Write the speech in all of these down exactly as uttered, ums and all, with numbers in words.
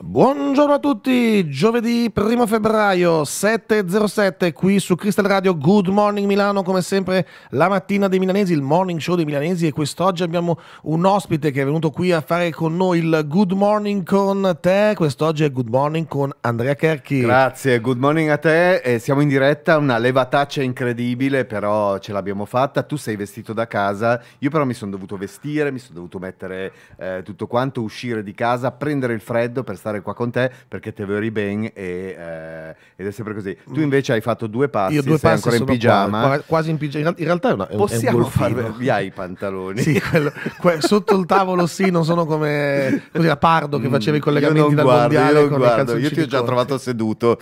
Buongiorno a tutti, giovedì primo febbraio sette e zero sette qui su Crystal Radio. Good Morning Milano, come sempre la mattina dei milanesi, il morning show dei milanesi, e quest'oggi abbiamo un ospite che è venuto qui a fare con noi il Good Morning con te. Quest'oggi è Good Morning con Andrea Cherchi. Grazie, Good Morning a te. E siamo in diretta, una levataccia incredibile, però ce l'abbiamo fatta. Tu sei vestito da casa, io però mi sono dovuto vestire, mi sono dovuto mettere eh, tutto quanto, uscire di casa, prendere il freddo per stare qua con te, perché te veri bene e, eh, ed è sempre così. Tu invece hai fatto due passi, io due sei passi ancora in pigiama, qua, quasi in pigiama. In realtà è una, possiamo fare via i pantaloni, sì, quello, que sotto il tavolo, sì, non sono come così a Pardo che faceva i collegamenti dal guardo, mondiale. Io, con guardo, io ti ho già trovato seduto.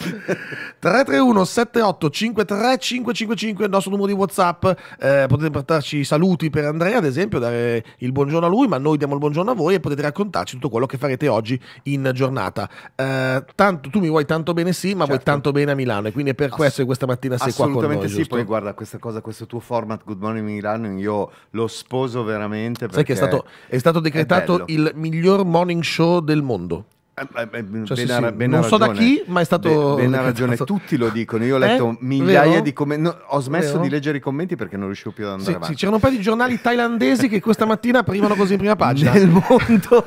tre tre uno sette otto cinque tre cinque cinque cinque il nostro numero di WhatsApp. Eh, potete portarci i saluti per Andrea, ad esempio, dare il buongiorno a lui, ma noi diamo il buongiorno a voi e potete raccontarci tutto quello che farete oggi in giornata. Uh, tanto, tu mi vuoi tanto bene, sì, ma certo, vuoi tanto bene a Milano, e quindi è per Ass questo che questa mattina sei qua con noi. Assolutamente sì, giusto? Poi guarda, questa cosa, questo tuo format Good Morning Milano, io lo sposo veramente. Sai che è stato, è stato decretato è il miglior morning show del mondo. Cioè, ben sì, sì. A, ben non so da chi, ma è stato ben, ben ragione, tutti lo dicono. Io ho letto eh? migliaia Vero? di commenti, no, ho smesso Vero? di leggere i commenti perché non riuscivo più ad andare sì, avanti. Sì, c'erano un paio di giornali thailandesi che questa mattina aprivano così in prima pagina nel mondo.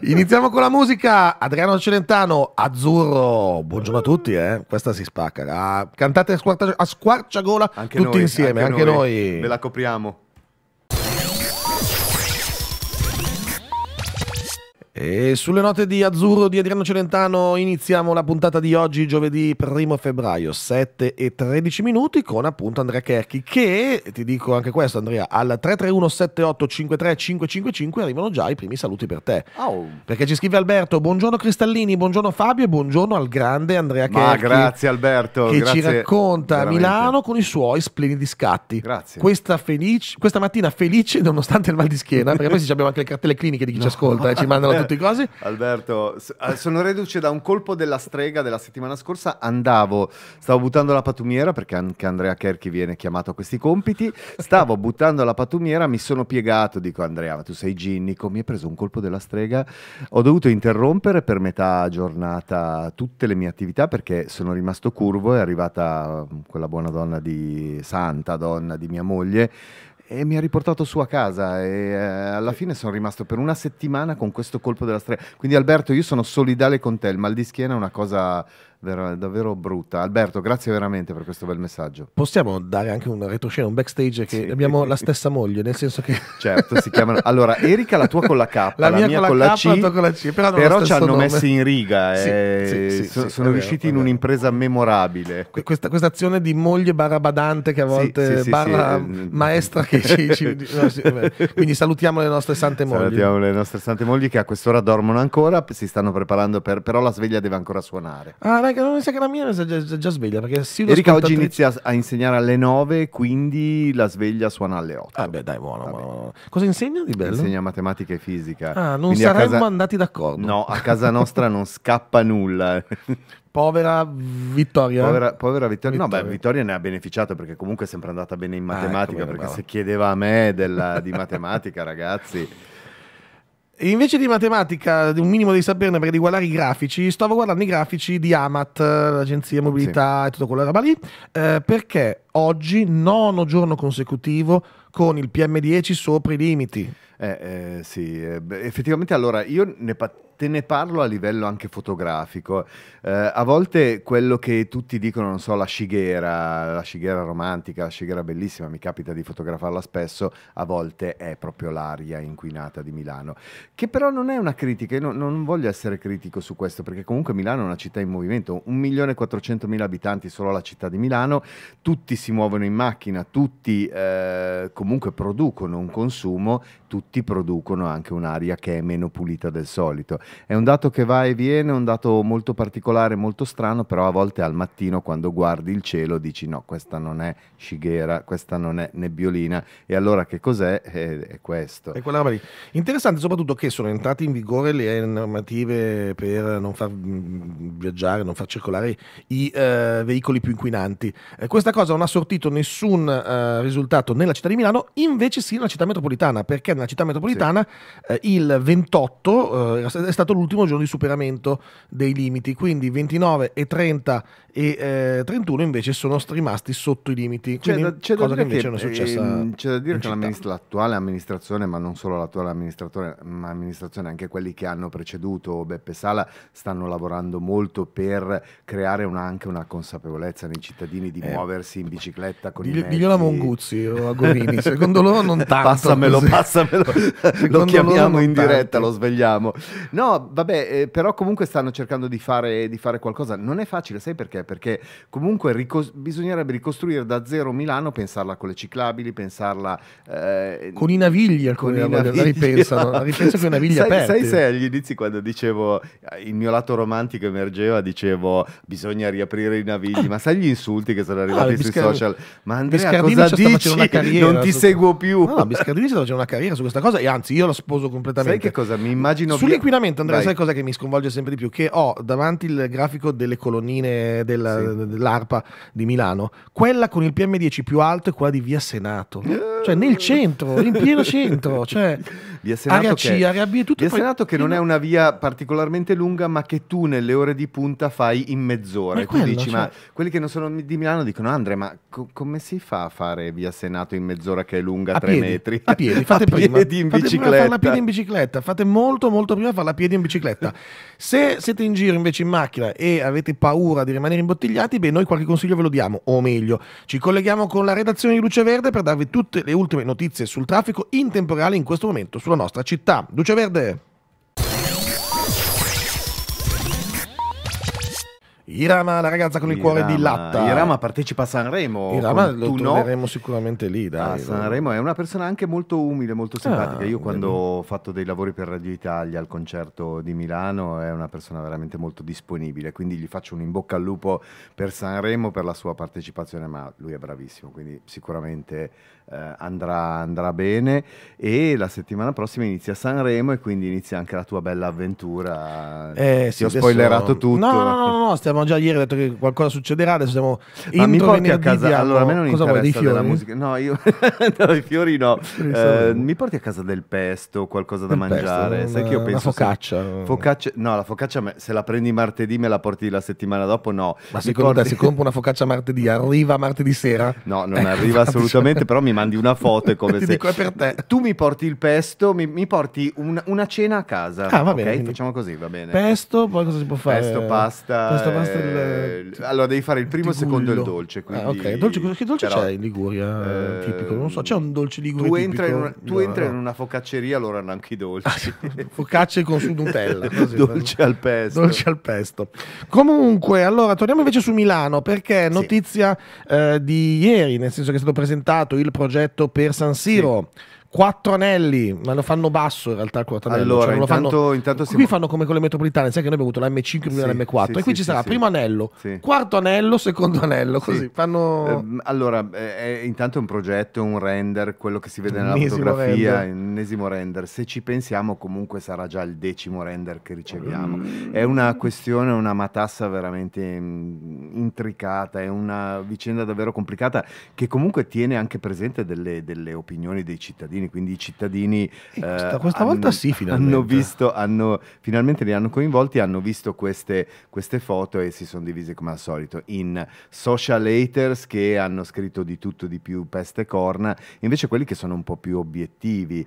Iniziamo con la musica. Adriano Celentano, Azzurro. Buongiorno a tutti, eh. Questa si spacca, ah, cantate a, squarcia, a squarciagola anche tutti noi, insieme, anche, anche noi. noi. Ve la copriamo. E sulle note di Azzurro di Adriano Celentano iniziamo la puntata di oggi, giovedì primo febbraio sette e tredici minuti, con appunto Andrea Cherchi, che ti dico anche questo, Andrea, al tre tre uno sette otto cinque tre cinque cinque cinque arrivano già i primi saluti per te. Oh, perché ci scrive Alberto: buongiorno Cristallini, buongiorno Fabio e buongiorno al grande Andrea Cherchi. Ma grazie Alberto, che grazie, ci racconta veramente Milano con i suoi splendidi scatti. Grazie. Questa, felice, questa mattina felice nonostante il mal di schiena, perché poi ci abbiamo anche le cartelle cliniche di chi no. ci ascolta e eh, ci mandano tutti cose. Alberto, sono reduce da un colpo della strega della settimana scorsa. Andavo, stavo buttando la patumiera, perché anche Andrea Cherchi viene chiamato a questi compiti. Stavo buttando la patumiera, mi sono piegato, dico Andrea, ma tu sei ginnico, mi hai preso un colpo della strega. Ho dovuto interrompere per metà giornata tutte le mie attività perché sono rimasto curvo. È arrivata quella buona donna di santa donna di mia moglie e mi ha riportato su a casa, e eh, alla fine sono rimasto per una settimana con questo colpo della strega. Quindi Alberto, io sono solidale con te, il mal di schiena è una cosa davvero brutta. Alberto, grazie veramente per questo bel messaggio. Possiamo dare anche un retroscena, un backstage, che sì, abbiamo la stessa moglie, nel senso che certo si chiamano, allora Erika la tua con la K, la, la mia, mia con la, la C, la con la C, però, però ci hanno nome. messi in riga, sì, eh, sì, sì, so, sì, sono vero, riusciti in un'impresa memorabile. Questa, questa azione di moglie barra badante, che a volte sì, sì, barra sì, sì, maestra che ci, ci no, sì, quindi salutiamo le nostre sante mogli. Salutiamo le nostre sante mogli che a quest'ora dormono ancora, si stanno preparando per, però la sveglia deve ancora suonare. Ah, dai, non mi sa che la mia è già, già sveglia, perché sì, Erika oggi inizia a insegnare alle nove, quindi la sveglia suona alle otto. Ah beh, dai, buono, buono. Cosa insegna di bello? Insegna matematica e fisica. Ah, non quindi saremmo casa... andati d'accordo. No, a casa nostra non scappa nulla. Povera Vittoria. Povera, povera Vittoria. Vittoria. No, beh, Vittoria ne ha beneficiato perché comunque è sempre andata bene in matematica, ah, perché brava. se chiedeva a me della, di matematica, ragazzi... Invece di matematica, un minimo di saperne perché di guardare i grafici, stavo guardando i grafici di AMAT, l'agenzia mobilità sì. e tutta quella roba lì, eh, perché oggi, nono giorno consecutivo, con il P M dieci sopra i limiti. Eh, eh, sì, eh, effettivamente allora io ne patto. Te ne parlo a livello anche fotografico. Eh, a volte quello che tutti dicono, non so, la scighera, la scighera romantica, la scighera bellissima, mi capita di fotografarla spesso, a volte è proprio l'aria inquinata di Milano. Che però non è una critica, io non, non voglio essere critico su questo, perché comunque Milano è una città in movimento, un milione e quattrocentomila abitanti solo la città di Milano, tutti si muovono in macchina, tutti eh, comunque producono un consumo, tutti producono anche un'aria che è meno pulita del solito. È un dato che va e viene, è un dato molto particolare, molto strano, però a volte al mattino quando guardi il cielo dici no, questa non è scighera, questa non è nebbiolina, e allora che cos'è? È, è questo. È quella roba lì. Interessante soprattutto che sono entrate in vigore le normative per non far viaggiare, non far circolare i eh, veicoli più inquinanti. Eh, questa cosa non ha sortito nessun eh, risultato nella città di Milano, invece sì nella città metropolitana, perché nella città metropolitana sì. eh, il ventotto eh, è stato stato l'ultimo giorno di superamento dei limiti, quindi ventinove e trenta e eh, trentuno invece sono rimasti sotto i limiti. C'è da, c'è cosa da dire che invece non è successa. C'è da dire che l'amministra- l'attuale amministrazione, ma non solo l'attuale amministratore, ma amministrazione, anche quelli che hanno preceduto Beppe Sala, stanno lavorando molto per creare una, anche una consapevolezza nei cittadini di eh, muoversi in bicicletta con di, i mezzi. Diglielo a Monguzzi o a Gorini, secondo loro non tanto. Passamelo, così. passamelo, lo chiamiamo in diretta, lo svegliamo. No, vabbè, eh, però comunque stanno cercando di fare, di fare qualcosa. Non è facile, sai perché? Perché comunque ricos- bisognerebbe ricostruire da zero Milano, pensarla con le ciclabili, pensarla... Eh, con i Navigli, alcuni la ripensano, la ripensano con i Navigli aperti. Sai se agli inizi, quando dicevo, il mio lato romantico emergeva, dicevo bisogna riaprire i Navigli, ah. ma sai gli insulti che sono arrivati ah, sui Biscardi... social? Ma Andrea, Biscardini cosa dici? Una carriera, non ti su... seguo più. No, no, Biscardini sta facendo una carriera su questa cosa e anzi io la sposo completamente. Sai che cosa mi immagino? Sull'inquinamento, Andrea, Vai. sai cosa che mi sconvolge sempre di più? Che ho davanti il grafico delle colonnine della, sì. dell'ARPA di Milano, quella con il P M dieci più alto è quella di Via Senato, cioè nel centro, in pieno centro, cioè Via Senato, Area C, che... Area B, tutto. Via poi... Senato che non è una via particolarmente lunga, ma che tu nelle ore di punta fai in mezz'ora. E tu quello, dici, cioè... ma quelli che non sono di Milano dicono: Andrea, ma co- come si fa a fare Via Senato in mezz'ora che è lunga a tre piedi, metri? A piedi, fate a prima, piedi in fate bicicletta. Prima a farla a piedi in bicicletta, fate molto molto prima a farla a piedi in bicicletta. Se siete in giro invece in macchina e avete paura di rimanere imbottigliati, beh, noi qualche consiglio ve lo diamo, o meglio, ci colleghiamo con la redazione di Luce Verde per darvi tutte le ultime notizie sul traffico in tempo reale in questo momento sulla nostra città. Luce Verde! Irama, la ragazza con il Irama, cuore di latta. Irama partecipa a Sanremo. Irama lo troveremo no. sicuramente lì. Dai, ah, Sanremo è una persona anche molto umile, molto simpatica. Ah, Io quando bello. ho fatto dei lavori per Radio Italia al concerto di Milano, è una persona veramente molto disponibile, quindi gli faccio un in bocca al lupo per Sanremo, per la sua partecipazione, ma lui è bravissimo, quindi sicuramente eh, andrà, andrà bene. E la settimana prossima inizia Sanremo e quindi inizia anche la tua bella avventura. Eh, Ti sì, ho spoilerato adesso... tutto. No, no, no, no, no stiamo già ieri, ho detto che qualcosa succederà, adesso siamo ma mi porti a casa diamo, allora a me non cosa interessa vuoi, della musica no io no, i fiori no eh, mi porti a casa del pesto, qualcosa da del mangiare pesto, sai una, che io penso focaccia. Se... focaccia no la focaccia se la prendi martedì me la porti la settimana dopo no ma mi secondo porti... te se compro una focaccia martedì arriva martedì sera? No, non arriva assolutamente, però mi mandi una foto e come ti se... dico è per te, tu mi porti il pesto, mi, mi porti una, una cena a casa. Ah, va bene, okay? Facciamo così, va bene. Pesto, poi cosa si può fare? Pesto, pasta, pesto, pasta. Il... allora devi fare il primo, il secondo e il dolce, quindi... ah, okay. dolce che dolce però... c'è in Liguria eh... tipico? Non so, c'è un dolce ligure tu entri in una, tu no, entri no. in una focacceria, loro hanno anche i dolci. Focacce con su Nutella, così, dolce però... al pesto, dolce al pesto. Comunque, allora torniamo invece su Milano, perché notizia sì. eh, di ieri, nel senso che è stato presentato il progetto per San Siro. Sì. Quattro anelli, ma lo fanno basso in realtà il quattro anelli. Allora, cioè, intanto, fanno... intanto siamo... qui fanno come con le metropolitane, sai che noi abbiamo avuto la M cinque prima sì, l'M quattro sì, e qui sì, ci sarà sì, primo sì. anello, sì. quarto anello, secondo anello, così sì. fanno... Eh, allora, eh, intanto è un progetto, un render, quello che si vede nella fotografia, l'ennesimo render. Se ci pensiamo comunque sarà già il decimo render che riceviamo. Mm. È una questione, una matassa veramente mh, intricata, è una vicenda davvero complicata che comunque tiene anche presente delle, delle opinioni dei cittadini. Quindi i cittadini eh, questa, questa hanno, volta sì, finalmente. Hanno visto, hanno, finalmente li hanno coinvolti, hanno visto queste, queste foto e si sono divisi come al solito in social haters che hanno scritto di tutto, di più, peste e corna, invece quelli che sono un po' più obiettivi.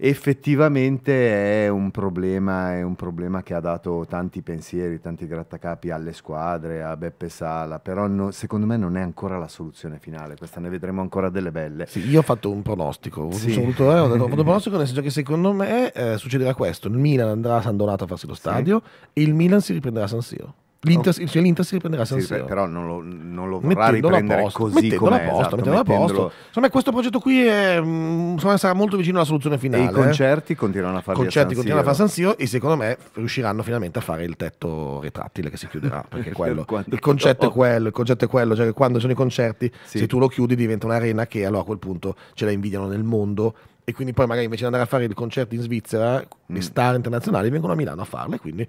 Effettivamente è un problema, è un problema che ha dato tanti pensieri, tanti grattacapi alle squadre, a Beppe Sala, però no, secondo me non è ancora la soluzione finale, questa ne vedremo ancora delle belle. Sì, io ho fatto un pronostico, sì. sono Eh, ho detto, ho fatto pronostico, nel senso che secondo me eh, succederà questo: il Milan andrà a San Donato a farsi lo stadio sì. e il Milan si riprenderà a San Siro. L'Inter, oh. cioè l'Inter si riprenderà a San Siro, sì, però non lo, non lo vorrà mettendolo riprendere posto, così come a posto, esatto, mettendolo a posto. Secondo me questo progetto qui è, insomma, sarà molto vicino alla soluzione finale. E i concerti eh. continuano a fare concerti continuano a fare San Siro e secondo me riusciranno finalmente a fare il tetto retrattile che si chiuderà, perché quello, per il concetto no. è quello, il concetto è quello, cioè che quando sono i concerti sì. se tu lo chiudi diventa un'arena che allora a quel punto ce la invidiano nel mondo. E quindi poi magari invece di andare a fare il concerto in Svizzera, mm. le star internazionali vengono a Milano a farle, quindi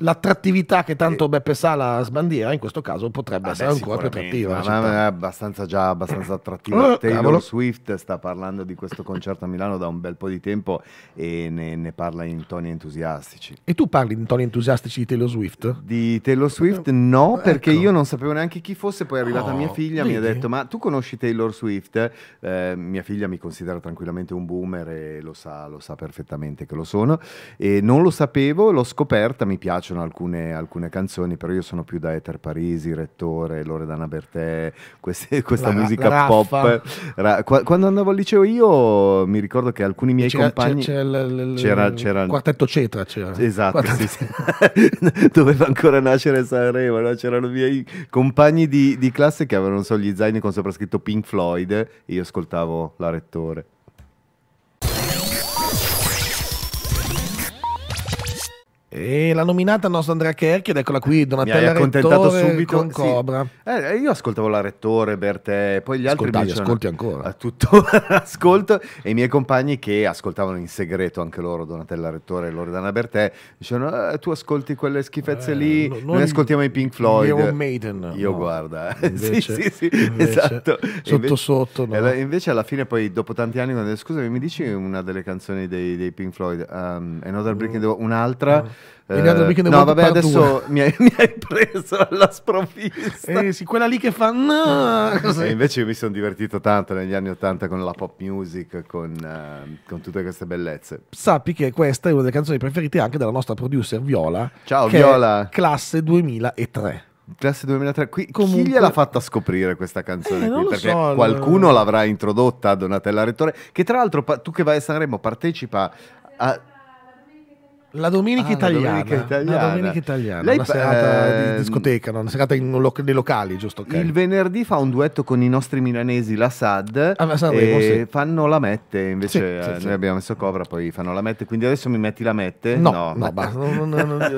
l'attrattività che tanto Beppe Sala sbandiera in questo caso potrebbe ah essere beh, ancora più attrattiva, ma è abbastanza già abbastanza attrattiva. Taylor Swift sta parlando di questo concerto a Milano da un bel po' di tempo e ne, ne parla in toni entusiastici. E tu parli in toni entusiastici di Taylor Swift? Di Taylor Swift no, ecco, perché io non sapevo neanche chi fosse, poi è arrivata oh, mia figlia, vedi? Mi ha detto ma tu conosci Taylor Swift? Eh, mia figlia mi considera tranquillamente un boomer e lo sa, lo sa perfettamente che lo sono, e non lo sapevo, l'ho scoperta, mi piace Alcune, alcune canzoni, però io sono più da Eter Parisi, Rettore, Loredana Bertè, queste, questa la, musica la pop. Ra, quando andavo al liceo io mi ricordo che alcuni miei compagni c'era il quartetto Cetra, esatto, quartetto. Sì, sì. Doveva ancora nascere Sanremo, no? C'erano i miei compagni di, di classe che avevano, non so, gli zaini con sopra scritto Pink Floyd e io ascoltavo la Rettore. E l'ha nominata il nostro Andrea Cherchi ed eccola qui, Donatella Rettore subito con Cobra. Sì. Eh, io ascoltavo la Rettore, Bertè, poi gli Ascoltati, altri mi ascolti ancora. A tutto ascolto, e i miei compagni che ascoltavano in segreto anche loro Donatella Rettore e Loredana Bertè dicevano ah, tu ascolti quelle schifezze eh, lì, no, noi ascoltiamo i Pink Floyd. Io Maiden. Io no. guarda. Invece, sì, sì, sì, invece, esatto. Sotto invece, sotto. No. Eh, invece alla fine poi dopo tanti anni quando scusami, mi dici una delle canzoni dei, dei Pink Floyd, um, Another Brick in the Wall, un'altra. Uh. Uh, no vabbè adesso mi hai, mi hai preso alla sprovvista, eh, sì, quella lì che fa no, così. E invece io mi sono divertito tanto negli anni ottanta con la pop music, con, uh, con tutte queste bellezze. Sappi che questa è una delle canzoni preferite anche della nostra producer Viola. Ciao Viola. Classe duemilatré. Classe duemilatré, qui, comunque, chi gliel'ha fatta scoprire questa canzone? Eh, qui? Perché so, qualcuno no. l'avrà introdotta a Donatella Rettore, che tra l'altro tu che vai a Sanremo partecipa a... La domenica, ah, italiana, la domenica italiana, la domenica italiana, lei, una serata ehm, di discoteca, no? Una serata in lo nei locali, giusto? Okay. Il venerdì fa un duetto con i nostri milanesi, la S A D, ah, Sanremo, e sì. fanno la Mette, invece sì, sì, eh, sì. noi abbiamo messo Cobra, poi fanno la Mette, quindi adesso mi metti la Mette? No, no, no basta.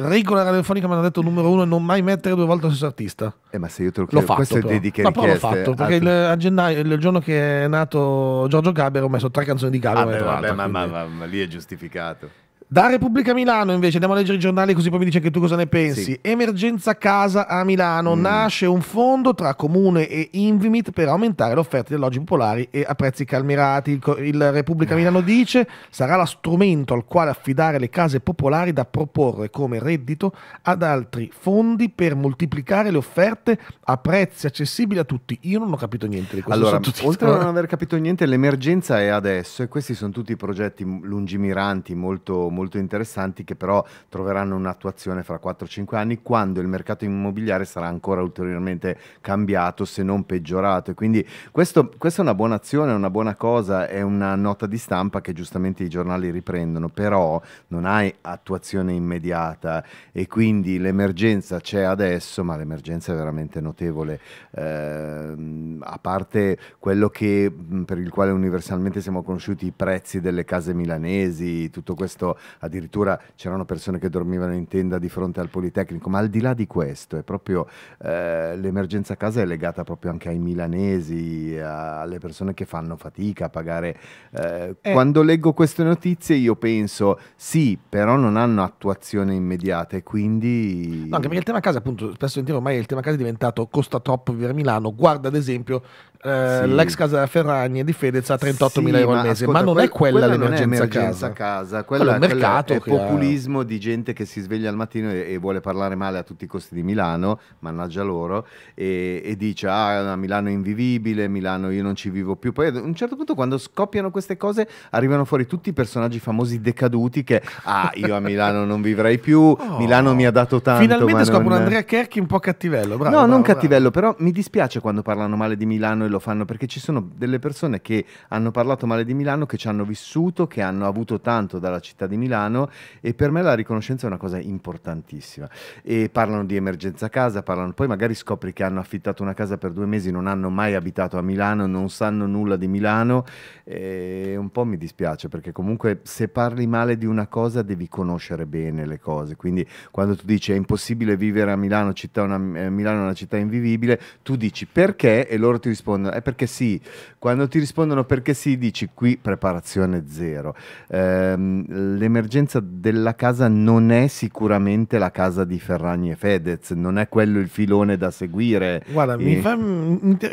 Regola radiofonica mi hanno detto numero uno, non mai mettere due volte lo stesso artista. Eh, ma se io te lo chiedo, questo però. è dediche richieste. Ma l'ho fatto, perché il, a gennaio, il giorno che è nato Giorgio Gaber ho messo tre canzoni di Gaber. Ah, beh, ma, ma, ma, ma lì è giustificato. Da Repubblica Milano invece andiamo a leggere i giornali così poi mi dici anche tu cosa ne pensi. Sì. Emergenza casa a Milano, mm. nasce un fondo tra comune e Invimit per aumentare l'offerta di alloggi popolari e a prezzi calmierati. Il, il Repubblica Milano dice sarà lo strumento al quale affidare le case popolari da proporre come reddito ad altri fondi per moltiplicare le offerte a prezzi accessibili a tutti. Io non ho capito niente di questo. Allora, oltre a non aver capito niente, l'emergenza è adesso e questi sono tutti progetti lungimiranti, molto molto molto interessanti, che però troveranno un'attuazione fra quattro o cinque anni, quando il mercato immobiliare sarà ancora ulteriormente cambiato, se non peggiorato. E quindi questo, questa è una buona azione, è una buona cosa, è una nota di stampa che giustamente i giornali riprendono, però non hai attuazione immediata e quindi l'emergenza c'è adesso, ma l'emergenza è veramente notevole, eh, a parte quello che, per il quale universalmente siamo conosciuti i prezzi delle case milanesi, tutto questo. Addirittura c'erano persone che dormivano in tenda di fronte al Politecnico, ma al di là di questo è proprio eh, l'emergenza casa è legata proprio anche ai milanesi, a, alle persone che fanno fatica a pagare. Eh, eh. Quando leggo queste notizie io penso sì, però non hanno attuazione immediata e quindi... No, anche perché il tema casa, appunto, spesso sentiamo ormai il tema casa è diventato costa troppo vivere a Milano, guarda ad esempio... Eh, sì. L'ex casa della Ferragni di Fedez a trentottomila sì, euro al mese, ascolta, ma non quel, è quella, quella l'emergenza casa, casa. Quella, quella è un mercato, quella è populismo ha... di gente che si sveglia al mattino e, e vuole parlare male a tutti i costi di Milano, mannaggia loro, e, e dice ah Milano è invivibile, Milano io non ci vivo più. Poi a un certo punto quando scoppiano queste cose arrivano fuori tutti i personaggi famosi decaduti che ah io a Milano non vivrei più, oh, Milano mi ha dato tanto. Finalmente scopro non... un Andrea Cherchi un po' cattivello, bravo, no bravo, non bravo. cattivello, però mi dispiace quando parlano male di Milano e lo fanno perché ci sono delle persone che hanno parlato male di Milano, che ci hanno vissuto, che hanno avuto tanto dalla città di Milano e per me la riconoscenza è una cosa importantissima. E parlano di emergenza casa, parlano, poi magari scopri che hanno affittato una casa per due mesi, non hanno mai abitato a Milano, non sanno nulla di Milano e un po' mi dispiace perché comunque se parli male di una cosa devi conoscere bene le cose, quindi quando tu dici è impossibile vivere a Milano, città una, eh, Milano è una città invivibile, tu dici perché e loro ti rispondono rispondono è perché sì, quando ti rispondono perché sì dici qui preparazione zero. Ehm, l'emergenza della casa non è sicuramente la casa di Ferragni e Fedez, non è quello il filone da seguire. Guarda, e... mi fa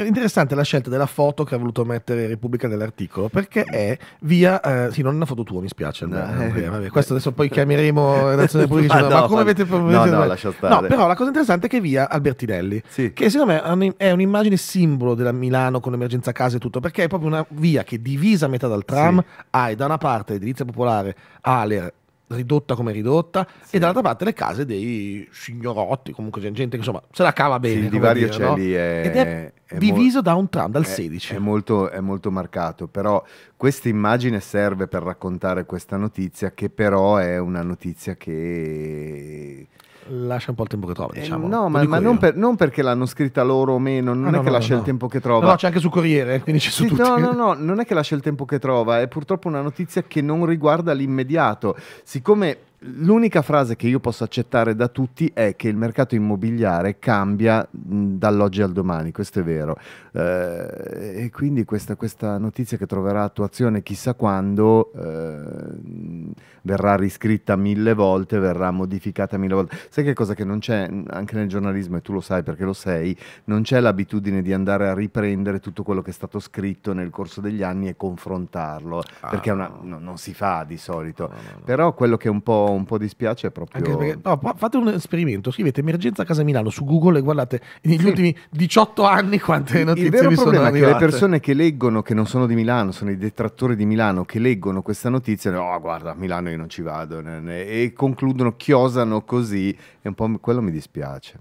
interessante la scelta della foto che ha voluto mettere Repubblica nell'articolo, perché è via eh, sì, non è una foto tua, mi spiace, no, no, eh, vabbè, vabbè. Questo adesso poi chiameremo redazione pubblica, ma, no, ma come avete no, no, lascia stare. No, però la cosa interessante è che via Albertinelli, sì, che secondo me è un'immagine simbolo della Milano con l'emergenza casa e tutto, perché è proprio una via che divisa a metà dal tram, sì, hai da una parte l'edilizia popolare Aler ridotta come ridotta, sì, e dall'altra parte le case dei signorotti, comunque gente che insomma se la cava bene, sì, il divario dire, c'è, no? Lì è, ed è, è diviso da un tram dal è, sedici è molto, è molto marcato, però questa immagine serve per raccontare questa notizia, che però è una notizia che lascia un po' il tempo che trova, diciamo. Eh, no, ma, ma non, per, non perché l'hanno scritta loro o meno, non ah, è no, che no, lascia no. il tempo che trova. No, no, c'è anche su Corriere, quindi c'è su sì, tutti. No, no, no, non è che lascia il tempo che trova, è purtroppo una notizia che non riguarda l'immediato. Siccome l'unica frase che io posso accettare da tutti è che il mercato immobiliare cambia dall'oggi al domani, questo è vero, eh, e quindi questa, questa notizia che troverà attuazione chissà quando, eh, verrà riscritta mille volte, verrà modificata mille volte. Sai che cosa che non c'è anche nel giornalismo, e tu lo sai perché lo sei, non c'è l'abitudine di andare a riprendere tutto quello che è stato scritto nel corso degli anni e confrontarlo, ah, perché una, no, non si fa di solito, no, no, no. Però quello che è un po' un po' dispiace proprio. Anche perché, no, fate un esperimento, scrivete emergenza casa Milano su Google e guardate negli sì. ultimi diciotto anni quante notizie. Il vero problema è che le persone che leggono, che non sono di Milano, sono i detrattori di Milano, che leggono questa notizia e dicono, oh, guarda, a Milano io non ci vado, e concludono, chiosano così, e un po' quello mi dispiace.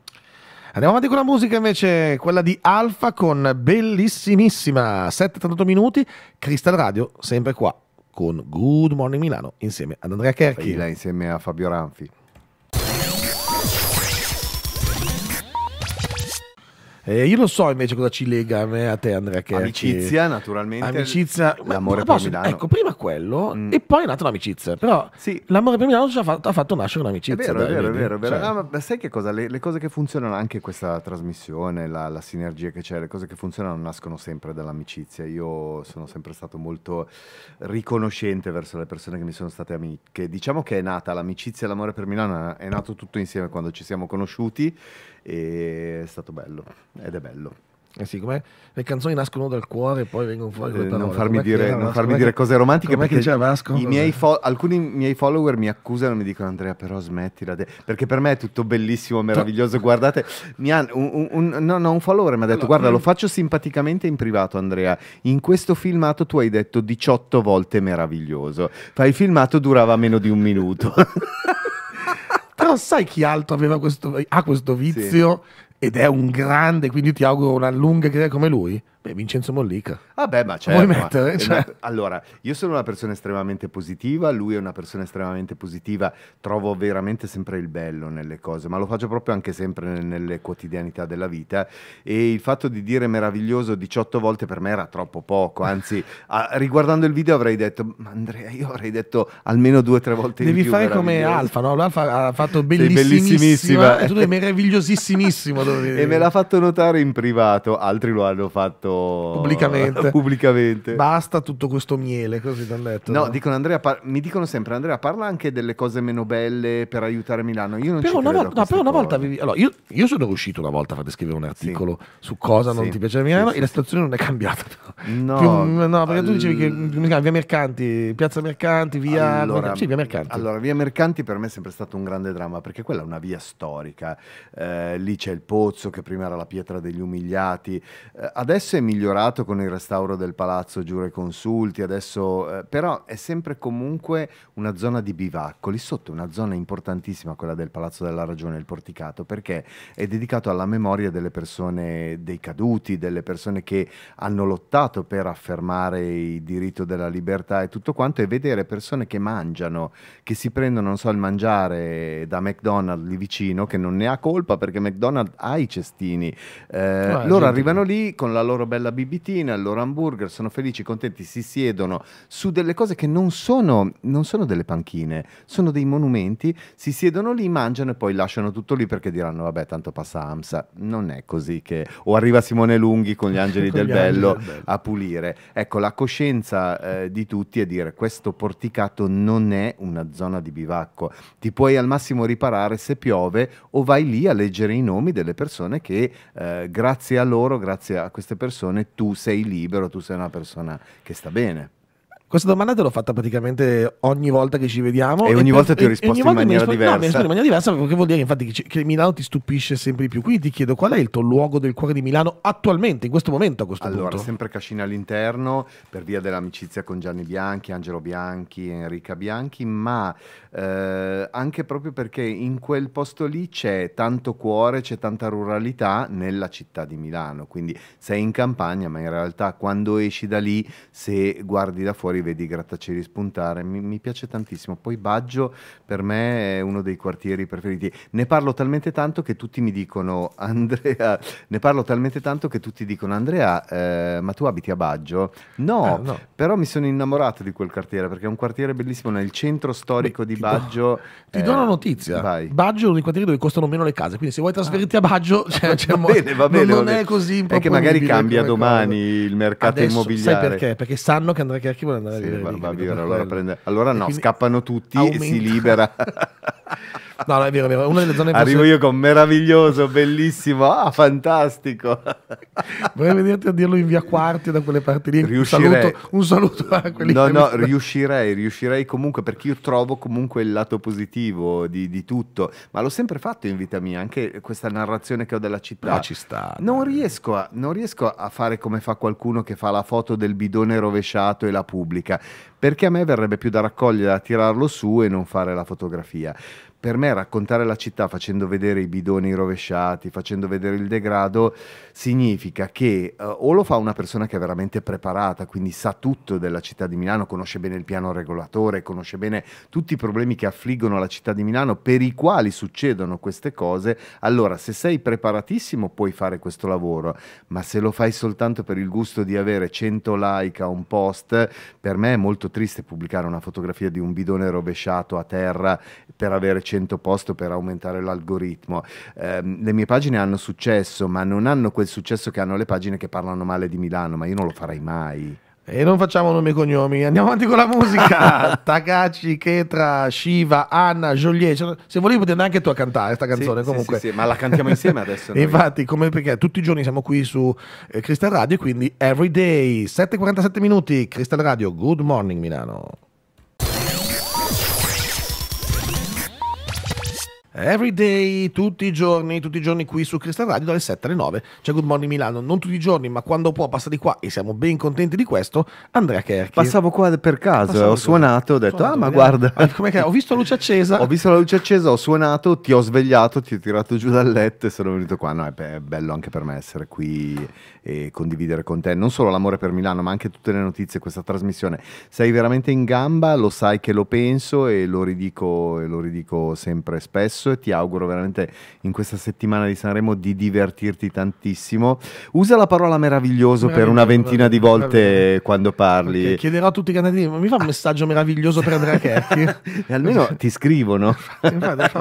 Andiamo avanti con la musica invece, quella di Alfa con Bellissimissima, settantotto minuti, Crystal Radio, sempre qua con Good Morning Milano insieme ad Andrea Cherchi, lei insieme a Fabio Ranfi. Eh, io lo so invece cosa ci lega a me, a te, Andrea Cherchi. Amicizia, naturalmente. Amicizia, l'amore per Milano. Ecco, prima quello mm. e poi è nata un'amicizia. Però sì, l'amore per Milano ci ha fatto, ha fatto nascere un'amicizia. È vero, dai, è vero, è vero, è vero. Cioè... Ah, ma sai che cosa? Le, le cose che funzionano, anche questa trasmissione, la, la sinergia che c'è, le cose che funzionano nascono sempre dall'amicizia. Io sono sempre stato molto riconoscente verso le persone che mi sono state amiche. Diciamo che è nata l'amicizia e l'amore per Milano, è nato tutto insieme quando ci siamo conosciuti. E è stato bello, ed è bello. Eh sì, come le canzoni nascono dal cuore e poi vengono fuori con le parole. Non farmi dire, non farmi dire cose romantiche, perché i miei alcuni miei follower mi accusano, mi dicono Andrea però smettila, perché per me è tutto bellissimo, meraviglioso, guardate, mi ha, un, un, no, no, un follower mi ha detto allora, guarda, lo faccio simpaticamente in privato Andrea, in questo filmato tu hai detto diciotto volte meraviglioso, fai il filmato durava meno di un minuto. Però sai chi altro aveva questo, ha questo vizio, sì, ed è un grande, quindi io ti auguro una lunga carriera come lui? Beh, Vincenzo Mollica. Vabbè, ah ma certo. Vuoi mettere? Ma, cioè. Allora, io sono una persona estremamente positiva, lui è una persona estremamente positiva, trovo veramente sempre il bello nelle cose, ma lo faccio proprio anche sempre nelle quotidianità della vita, e il fatto di dire meraviglioso diciotto volte per me era troppo poco, anzi, a, riguardando il video avrei detto, ma Andrea, io avrei detto almeno due o tre volte devi in più. Devi fare come Alfa, no? L'Alfa ha fatto bellissimissima, e tu è meravigliosissimissimo. E me l'ha fatto notare in privato, altri lo hanno fatto pubblicamente. pubblicamente. Basta tutto questo miele, così ti hanno detto. No, no? Dicono, Andrea, mi dicono sempre, Andrea, parla anche delle cose meno belle per aiutare Milano. Io non però ci credo, no, però cosa. Una volta avevi, allora, io, io sono riuscito una volta a far scrivere un articolo, sì, su cosa non, sì, ti piace a Milano, sì, sì, e la situazione non è cambiata. No, Più, no perché al... tu dicevi che via Mercanti, piazza Mercanti, via... Allora, sì, via Mercanti. Allora, via Mercanti per me è sempre stato un grande dramma, perché quella è una via storica. Eh, lì c'è il Pozzo, che prima era la pietra degli umiliati, eh, adesso è migliorato con il restauro del palazzo Giuro e Consulti, adesso eh, però è sempre comunque una zona di bivacco. Lì sotto è una zona importantissima, quella del Palazzo della Ragione, il porticato, perché è dedicato alla memoria delle persone, dei caduti, delle persone che hanno lottato per affermare il diritto della libertà e tutto quanto, e vedere persone che mangiano, che si prendono, non so, il mangiare da McDonald's lì vicino, che non ne ha colpa perché McDonald's ha i cestini, eh, ah, loro arrivano lì con la loro bella bibitina, il loro hamburger, sono felici, contenti, si siedono su delle cose che non sono, non sono delle panchine, sono dei monumenti, si siedono lì, mangiano e poi lasciano tutto lì perché diranno vabbè tanto passa AMSA. Non è così che, o arriva Simone Lunghi con gli angeli, con del, gli bello angeli del bello a pulire. Ecco, la coscienza eh, di tutti è dire questo porticato non è una zona di bivacco, ti puoi al massimo riparare se piove o vai lì a leggere i nomi delle persone che eh, grazie a loro, grazie a queste persone tu sei libero, tu sei una persona che sta bene. Questa domanda te l'ho fatta praticamente ogni volta che ci vediamo. E ogni e volta per, ti ho risposto in maniera rispondo, diversa. No, mi rispondo in maniera diversa, perché vuol dire infatti che, che Milano ti stupisce sempre di più. Quindi ti chiedo qual è il tuo luogo del cuore di Milano attualmente, in questo momento, a questo allora, punto? Allora, sempre Cascina all'interno, per via dell'amicizia con Gianni Bianchi, Angelo Bianchi, Enrica Bianchi, ma eh, anche proprio perché in quel posto lì c'è tanto cuore, c'è tanta ruralità nella città di Milano. Quindi sei in campagna, ma in realtà quando esci da lì, se guardi da fuori, vedi i grattacieli spuntare, mi, mi piace tantissimo. Poi Baggio per me è uno dei quartieri preferiti, ne parlo talmente tanto che tutti mi dicono Andrea, ne parlo talmente tanto che tutti dicono Andrea eh, ma tu abiti a Baggio? No, eh, no, però mi sono innamorato di quel quartiere perché è un quartiere bellissimo nel centro storico. Beh, di Baggio do, ti eh, do una notizia, vai. Baggio è uno dei quartieri dove costano meno le case, quindi se vuoi trasferirti ah. a Baggio cioè, cioè, va bene, va bene, non, non è così improponibile, è che magari cambia domani il mercato adesso, immobiliare. Sai perché? Perché sanno che Andrea Cherchi vuole andare sì, a vivere, va, lì, va vivere allora, prende... allora no, scappano tutti aumenta. E si libera. No, no, è vero, è vero. Una delle zone arrivo posso... io con meraviglioso, bellissimo, ah, fantastico. Vorrei venirti a dirlo in via Quarti da quelle parti lì. Riuscirei. Un saluto, un saluto a quelli no, che no, mi... riuscirei, riuscirei comunque perché io trovo comunque il lato positivo di, di tutto, ma l'ho sempre fatto in vita mia, anche questa narrazione che ho della città. Ma ci sta. Non riesco, a, non riesco a fare come fa qualcuno che fa la foto del bidone rovesciato e la pubblica, perché a me verrebbe più da raccogliere, a tirarlo su e non fare la fotografia. Per me raccontare la città facendo vedere i bidoni rovesciati, facendo vedere il degrado, significa che eh, o lo fa una persona che è veramente preparata, quindi sa tutto della città di Milano, conosce bene il piano regolatore, conosce bene tutti i problemi che affliggono la città di Milano, per i quali succedono queste cose. Allora, se sei preparatissimo puoi fare questo lavoro, ma se lo fai soltanto per il gusto di avere cento like a un post, per me è molto triste pubblicare una fotografia di un bidone rovesciato a terra per avere cento post per aumentare l'algoritmo. Eh, le mie pagine hanno successo, ma non hanno quel successo che hanno le pagine che parlano male di Milano, ma io non lo farei mai. E non facciamo nomi e cognomi, andiamo avanti con la musica. Takashi, Ketra, Shiva, Anna, Joliet. Se volevi potete anche tu a cantare questa canzone, sì, comunque. Sì, sì, ma la cantiamo insieme adesso. Infatti, come perché tutti i giorni siamo qui su eh, Crystal Radio, quindi every day, sette e quarantasette minuti, Crystal Radio, Good Morning Milano. Every day, tutti i giorni, tutti i giorni qui su Crystal Radio dalle sette alle nove, c'è Good Morning Milano, non tutti i giorni ma quando può passa di qua e siamo ben contenti di questo. Andrea Cherchi. Passavo qua per caso, passavo ho suonato, ho detto suonato, ah ma guarda. Ah, com'è che ho visto la luce accesa. Ho visto la luce accesa, ho suonato, ti ho svegliato, ti ho tirato giù dal letto e sono venuto qua. No, è bello anche per me essere qui e condividere con te non solo l'amore per Milano ma anche tutte le notizie, questa trasmissione. Sei veramente in gamba, lo sai che lo penso e lo ridico, e lo ridico sempre spesso. E ti auguro veramente in questa settimana di Sanremo di divertirti tantissimo. Usa la parola meraviglioso per una ventina di volte quando parli. Okay, chiederò a tutti i cantati, mi fa un messaggio meraviglioso per Andrea Cherchi. E almeno ti scrivono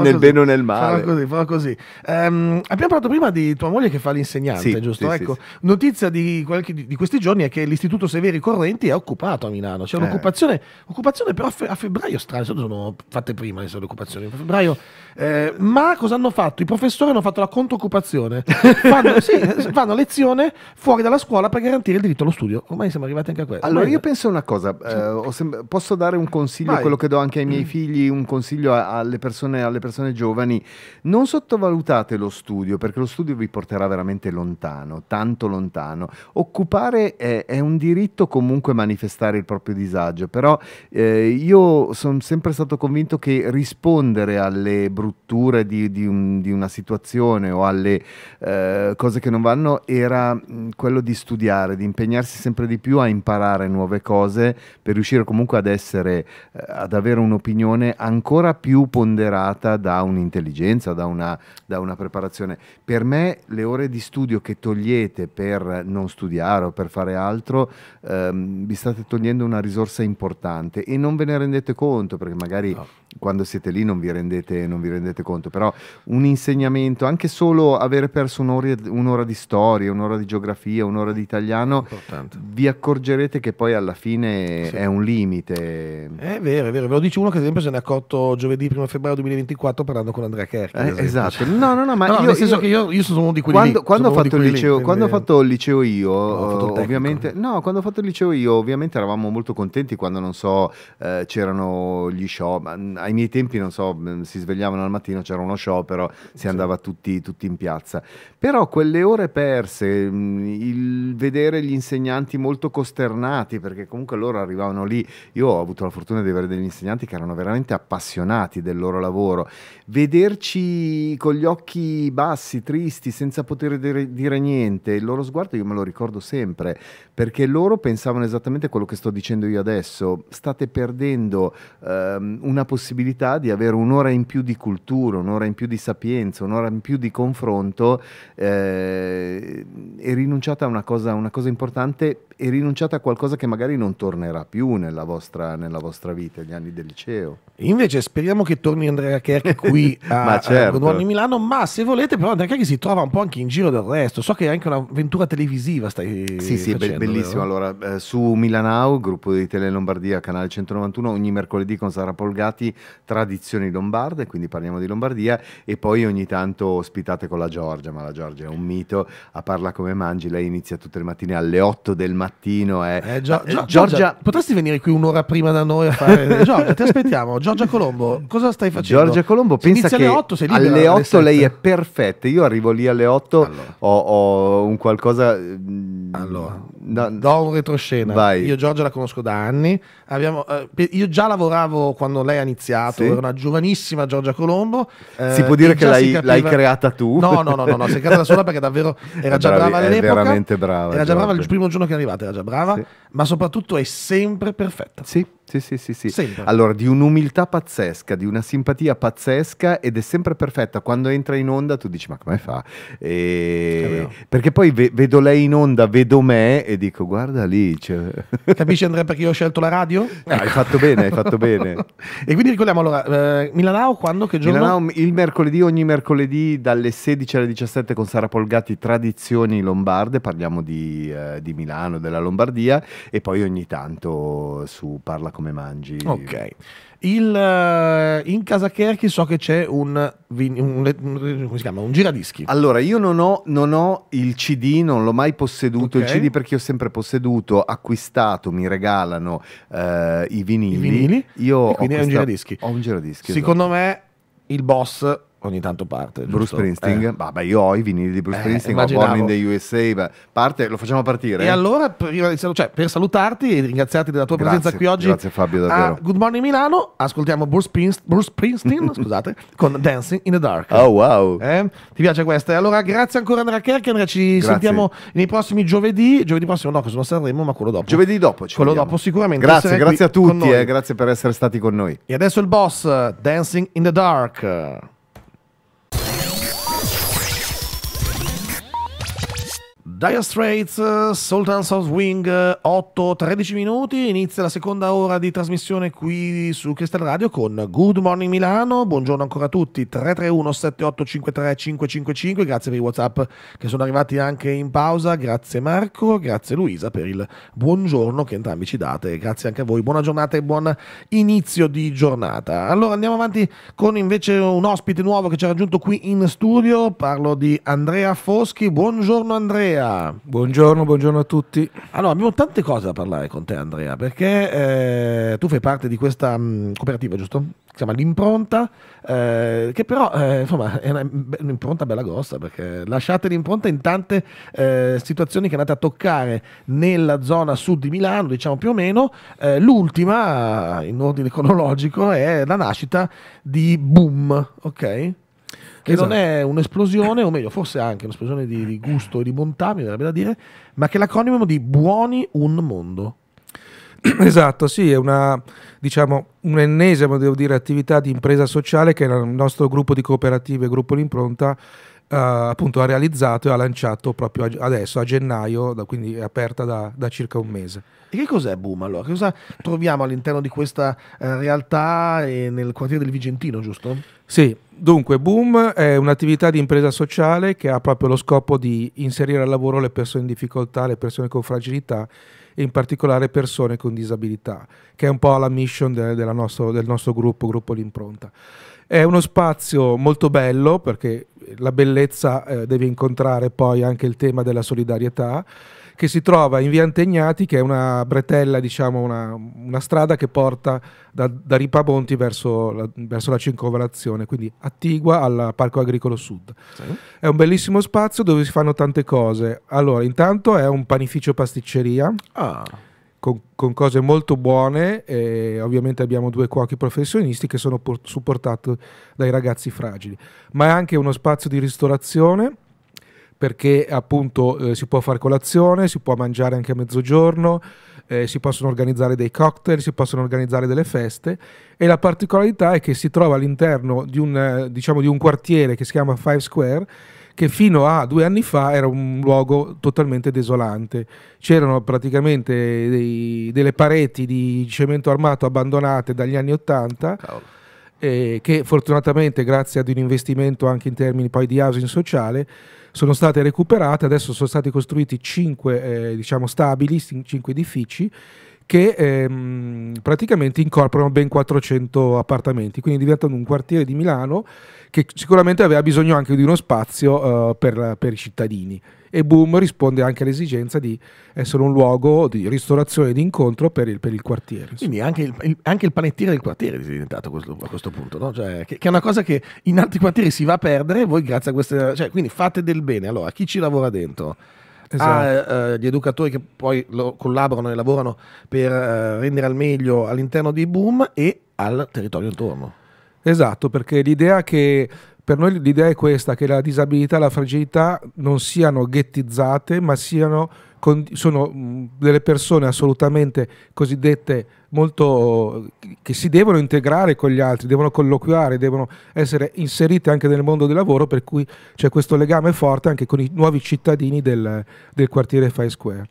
nel bene o nel male. Farò così, farò così. Um, abbiamo parlato prima di tua moglie che fa l'insegnante, sì, giusto? Sì, ecco, sì, sì. Notizia di, qualche, di questi giorni è che l'istituto Severi Correnti è occupato a Milano. C'è eh. un'occupazione, occupazione però a, fe, a febbraio strana, sono fatte prima le occupazioni. A febbraio eh, Eh, ma cosa hanno fatto? I professori hanno fatto la controccupazione, fanno, sì, fanno lezione fuori dalla scuola per garantire il diritto allo studio. Ormai siamo arrivati anche a questo. Allora, ma io penso una cosa, eh, posso dare un consiglio, vai, quello che do anche ai miei figli, un consiglio alle persone, alle persone giovani: non sottovalutate lo studio, perché lo studio vi porterà veramente lontano, tanto lontano. Occupare è, è un diritto, comunque manifestare il proprio disagio, però eh, io sono sempre stato convinto che rispondere alle brutte storture di, di, un, di una situazione o alle eh, cose che non vanno, era mh, quello di studiare, di impegnarsi sempre di più a imparare nuove cose per riuscire comunque ad essere, eh, ad avere un'opinione ancora più ponderata da un'intelligenza, da una, da una preparazione. Per me le ore di studio che togliete per non studiare o per fare altro, ehm, vi state togliendo una risorsa importante e non ve ne rendete conto, perché magari no. quando siete lì non vi rendete, non vi rendete conto, però un insegnamento, anche solo avere perso un'ora, un'ora di storia, un'ora di geografia, un'ora di italiano, importante. Vi accorgerete che poi alla fine sì. è un limite. È vero, è vero, ve lo dice uno che ad esempio se ne è accorto giovedì primo febbraio duemilaventiquattro parlando con Andrea Cherchi. Eh, esatto, no no no, ma no, io, nel senso io, che io, io sono uno di quelli quando, lì, quando ho fatto il liceo, lì, quando ho fatto il liceo io, ho fatto il ovviamente no, quando ho fatto il liceo io ovviamente eravamo molto contenti quando non so eh, c'erano gli show, ma ai miei tempi non so, si svegliavano al mattino, c'era uno show, però si andava sì. tutti, tutti in piazza. Però quelle ore perse, il vedere gli insegnanti molto costernati, perché comunque loro arrivavano lì, io ho avuto la fortuna di avere degli insegnanti che erano veramente appassionati del loro lavoro, vederci con gli occhi bassi, tristi, senza poter dire, dire niente, il loro sguardo io me lo ricordo sempre, perché loro pensavano esattamente quello che sto dicendo io adesso, state perdendo ehm, una possibilità di avere un'ora in più di cultura, un'ora in più di sapienza, un'ora in più di confronto, eh, e rinunciate a una cosa, una cosa importante, e rinunciate a qualcosa che magari non tornerà più nella vostra, nella vostra vita, gli anni del liceo. Invece speriamo che torni Andrea Cherchi qui a certo. a Milano, ma se volete però Andrea Cherchi si trova un po' anche in giro del resto, so che è anche un'avventura televisiva stai sì, sì, facendo, bellissimo, vero? Allora eh, su Milanau, gruppo di Tele Lombardia, canale centonovantuno, ogni mercoledì con Sara Polgati, tradizioni lombarde, quindi parliamo di Lombardia, e poi ogni tanto ospitate con la Giorgia, ma la Giorgia è un mito, a Parla come mangi, lei inizia tutte le mattine alle otto del mattino. Mattino, eh. Eh, Gio Gio Giorgia, Giorgia, potresti venire qui un'ora prima da noi a fare? Giorgia, ti aspettiamo. Giorgia Colombo, cosa stai facendo? Giorgia Colombo, si pensa che alle otto, sei libera, alle otto lei è perfetta. Io arrivo lì alle otto, allora. ho, ho un qualcosa. Allora, da, do un retroscena. Vai. Io Giorgia la conosco da anni. Abbiamo, eh, io già lavoravo quando lei ha iniziato, sì. era una giovanissima Giorgia Colombo. Eh, si può dire che l'hai capiva... creata tu? No, no, no, no, no, sei creata da sola perché davvero era già bravi, brava all'epoca. Era veramente brava. Era già brava il primo giorno che è arrivata. Era già brava, sì. ma soprattutto è sempre perfetta. Sì, sì, sì, sì, sì. Sempre. Allora, di un'umiltà pazzesca, di una simpatia pazzesca, ed è sempre perfetta. Quando entra in onda tu dici ma come fa? E... Perché poi ve vedo lei in onda, vedo me e dico guarda lì. Cioè... Capisci Andrea perché io ho scelto la radio? No, hai fatto bene, hai fatto bene. E quindi ricordiamo allora, eh, Milanao quando, che giorno? Milanao il mercoledì, ogni mercoledì dalle sedici alle diciassette con Sara Polgati, tradizioni lombarde, parliamo di, eh, di Milano, della Lombardia, e poi ogni tanto su Parla come mangi. Ok. Il, uh, in casa Cherchi so che c'è un, un, un, come si chiama? Un giradischi. Allora io non ho, non ho il C D, non l'ho mai posseduto, okay. il C D, perché ho sempre posseduto, acquistato, mi regalano uh, i vinili. I vinili. Io e quindi ho, è un giradischi. Ho un giradischi. Secondo esatto. me il boss... Ogni tanto parte Bruce giusto? Springsteen, eh. vabbè, io ho i vinili di Bruce eh, Springsteen, Born in the U S A, beh, parte, lo facciamo partire. E allora, per, cioè, per salutarti e ringraziarti della tua grazie, presenza qui oggi, grazie Fabio, davvero. A Good Morning Milano, ascoltiamo Bruce, Springs, Bruce Springsteen scusate, con Dancing in the Dark. Oh wow, eh? Ti piace questa? Allora, grazie ancora Andrea Cherchi. Andrea, ci grazie. sentiamo nei prossimi giovedì. Giovedì prossimo, no, che sono a Sanremo, ma quello dopo. Giovedì dopo, ci quello vediamo. dopo, sicuramente. Grazie, grazie a tutti, eh, grazie per essere stati con noi. E adesso il boss, Dancing in the Dark. Dire Straits, uh, Sultans of Swing, otto tredici minuti, inizia la seconda ora di trasmissione qui su Crystal Radio con Good Morning Milano. Buongiorno ancora a tutti, tre tre uno sette otto cinque tre cinque cinque cinque, grazie per i WhatsApp che sono arrivati anche in pausa, grazie Marco, grazie Luisa per il buongiorno che entrambi ci date, grazie anche a voi, buona giornata e buon inizio di giornata. Allora andiamo avanti con invece un ospite nuovo che ci ha raggiunto qui in studio, parlo di Andrea Foschi. Buongiorno Andrea. Buongiorno, buongiorno a tutti. Allora, abbiamo tante cose da parlare con te Andrea, perché eh, tu fai parte di questa mh, cooperativa, giusto? si chiama L'Impronta, eh, che però eh, insomma è una, un'impronta bella grossa, perché lasciate l'impronta in tante eh, situazioni che andate a toccare nella zona sud di Milano, diciamo più o meno. Eh, l'ultima, in ordine cronologico, è la nascita di Boom, ok? Che esatto. Non è un'esplosione, o meglio, forse anche un'esplosione di, di gusto e di bontà, mi verrebbe da dire, ma che è l'acronimo di Buoni un Mondo. Esatto, sì, è una, diciamo, un'ennesima, devo dire, attività di impresa sociale che il nostro gruppo di cooperative, Gruppo L'Impronta, eh, appunto ha realizzato e ha lanciato proprio adesso, a gennaio, da, quindi è aperta da, da circa un mese. E che cos'è Boom allora? Che cosa troviamo all'interno di questa eh, realtà e nel quartiere del Vigentino, giusto? Sì, dunque Boom è un'attività di impresa sociale che ha proprio lo scopo di inserire al lavoro le persone in difficoltà, le persone con fragilità e in particolare persone con disabilità, che è un po' la mission de- della nostro, del nostro gruppo, Gruppo L'Impronta. È uno spazio molto bello perché la bellezza eh, deve incontrare poi anche il tema della solidarietà, che si trova in Via Antegnati, che è una bretella, diciamo una, una strada che porta da, da Ripamonti verso la, verso la circonvalazione, quindi attigua al Parco Agricolo Sud. Sì. È un bellissimo spazio dove si fanno tante cose. Allora, intanto è un panificio pasticceria. Ah. Con, con cose molto buone, e ovviamente abbiamo due cuochi professionisti che sono por- supportati dai ragazzi fragili, ma è anche uno spazio di ristorazione perché appunto eh, si può fare colazione, si può mangiare anche a mezzogiorno, eh, si possono organizzare dei cocktail, si possono organizzare delle feste, e la particolarità è che si trova all'interno di un, eh, diciamo di un quartiere che si chiama Five Square, che fino a due anni fa era un luogo totalmente desolante. C'erano praticamente dei, delle pareti di cemento armato abbandonate dagli anni Ottanta, eh, che fortunatamente, grazie ad un investimento anche in termini poi di housing sociale, sono state recuperate. Adesso sono stati costruiti cinque eh, diciamo stabili, cinque edifici, che ehm, praticamente incorporano ben quattrocento appartamenti, quindi diventano un quartiere di Milano che sicuramente aveva bisogno anche di uno spazio uh, per, per i cittadini, e Boom risponde anche all'esigenza di essere un luogo di ristorazione e di incontro per il, per il quartiere. Quindi anche il, il, anche il panettiere del quartiere è diventato questo, a questo punto, no? Cioè, che, che è una cosa che in altri quartieri si va a perdere, voi grazie a queste, cioè, quindi fate del bene, allora chi ci lavora dentro? Esatto. A, eh, gli educatori che poi lo collaborano e lavorano per eh, rendere al meglio all'interno di Boom e al territorio intorno. Esatto, perché l'idea che per noi l'idea è questa, che la disabilità e la fragilità non siano ghettizzate, ma siano con, sono mh, delle persone assolutamente cosiddette molto che si devono integrare con gli altri, devono colloquiare, devono essere inserite anche nel mondo del lavoro, per cui c'è questo legame forte anche con i nuovi cittadini del, del quartiere Five Square.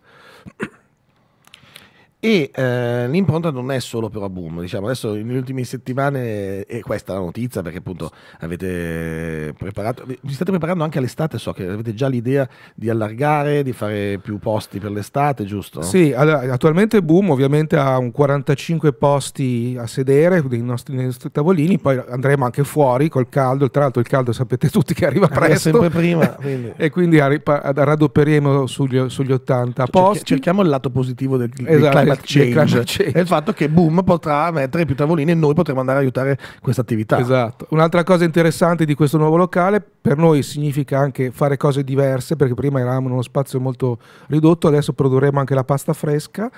E eh, l'impronta non è solo però Boom, diciamo adesso nelle ultime settimane è questa la notizia, perché appunto avete preparato, vi state preparando anche all'estate, so che avete già l'idea di allargare, di fare più posti per l'estate, giusto? Sì, allora, attualmente Boom ovviamente ha un quarantacinque posti a sedere nei nostri, nei nostri tavolini, poi andremo anche fuori col caldo, tra l'altro il caldo sapete tutti che arriva presto, sempre prima, quindi. E quindi raddopperemo sugli, sugli ottanta Cerch- posti. Cerchiamo il lato positivo del, del esatto. Climate Change. Change è il fatto che Boom potrà mettere più tavolini e noi potremo andare a aiutare questa attività. Esatto. Un'altra cosa interessante di questo nuovo locale per noi significa anche fare cose diverse, perché prima eravamo in uno spazio molto ridotto, adesso produrremo anche la pasta fresca,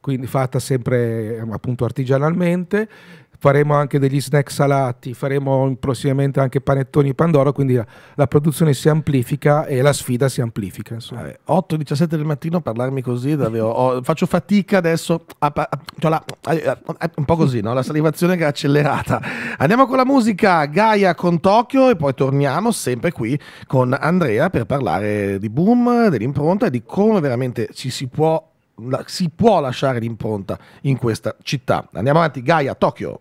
quindi fatta sempre appunto artigianalmente. Faremo anche degli snack salati, faremo prossimamente anche panettoni e pandoro, quindi la, la produzione si amplifica e la sfida si amplifica. Insomma. otto e diciassette del mattino a parlarmi così, davvero, oh, faccio fatica adesso, a, a, a, a, a, un po' così, no? La salivazione che è accelerata. Andiamo con la musica, Gaia con Tokyo, e poi torniamo sempre qui con Andrea per parlare di Boom, dell'impronta e di come veramente ci si può, la, si può lasciare l'impronta in questa città. Andiamo avanti, Gaia, Tokyo.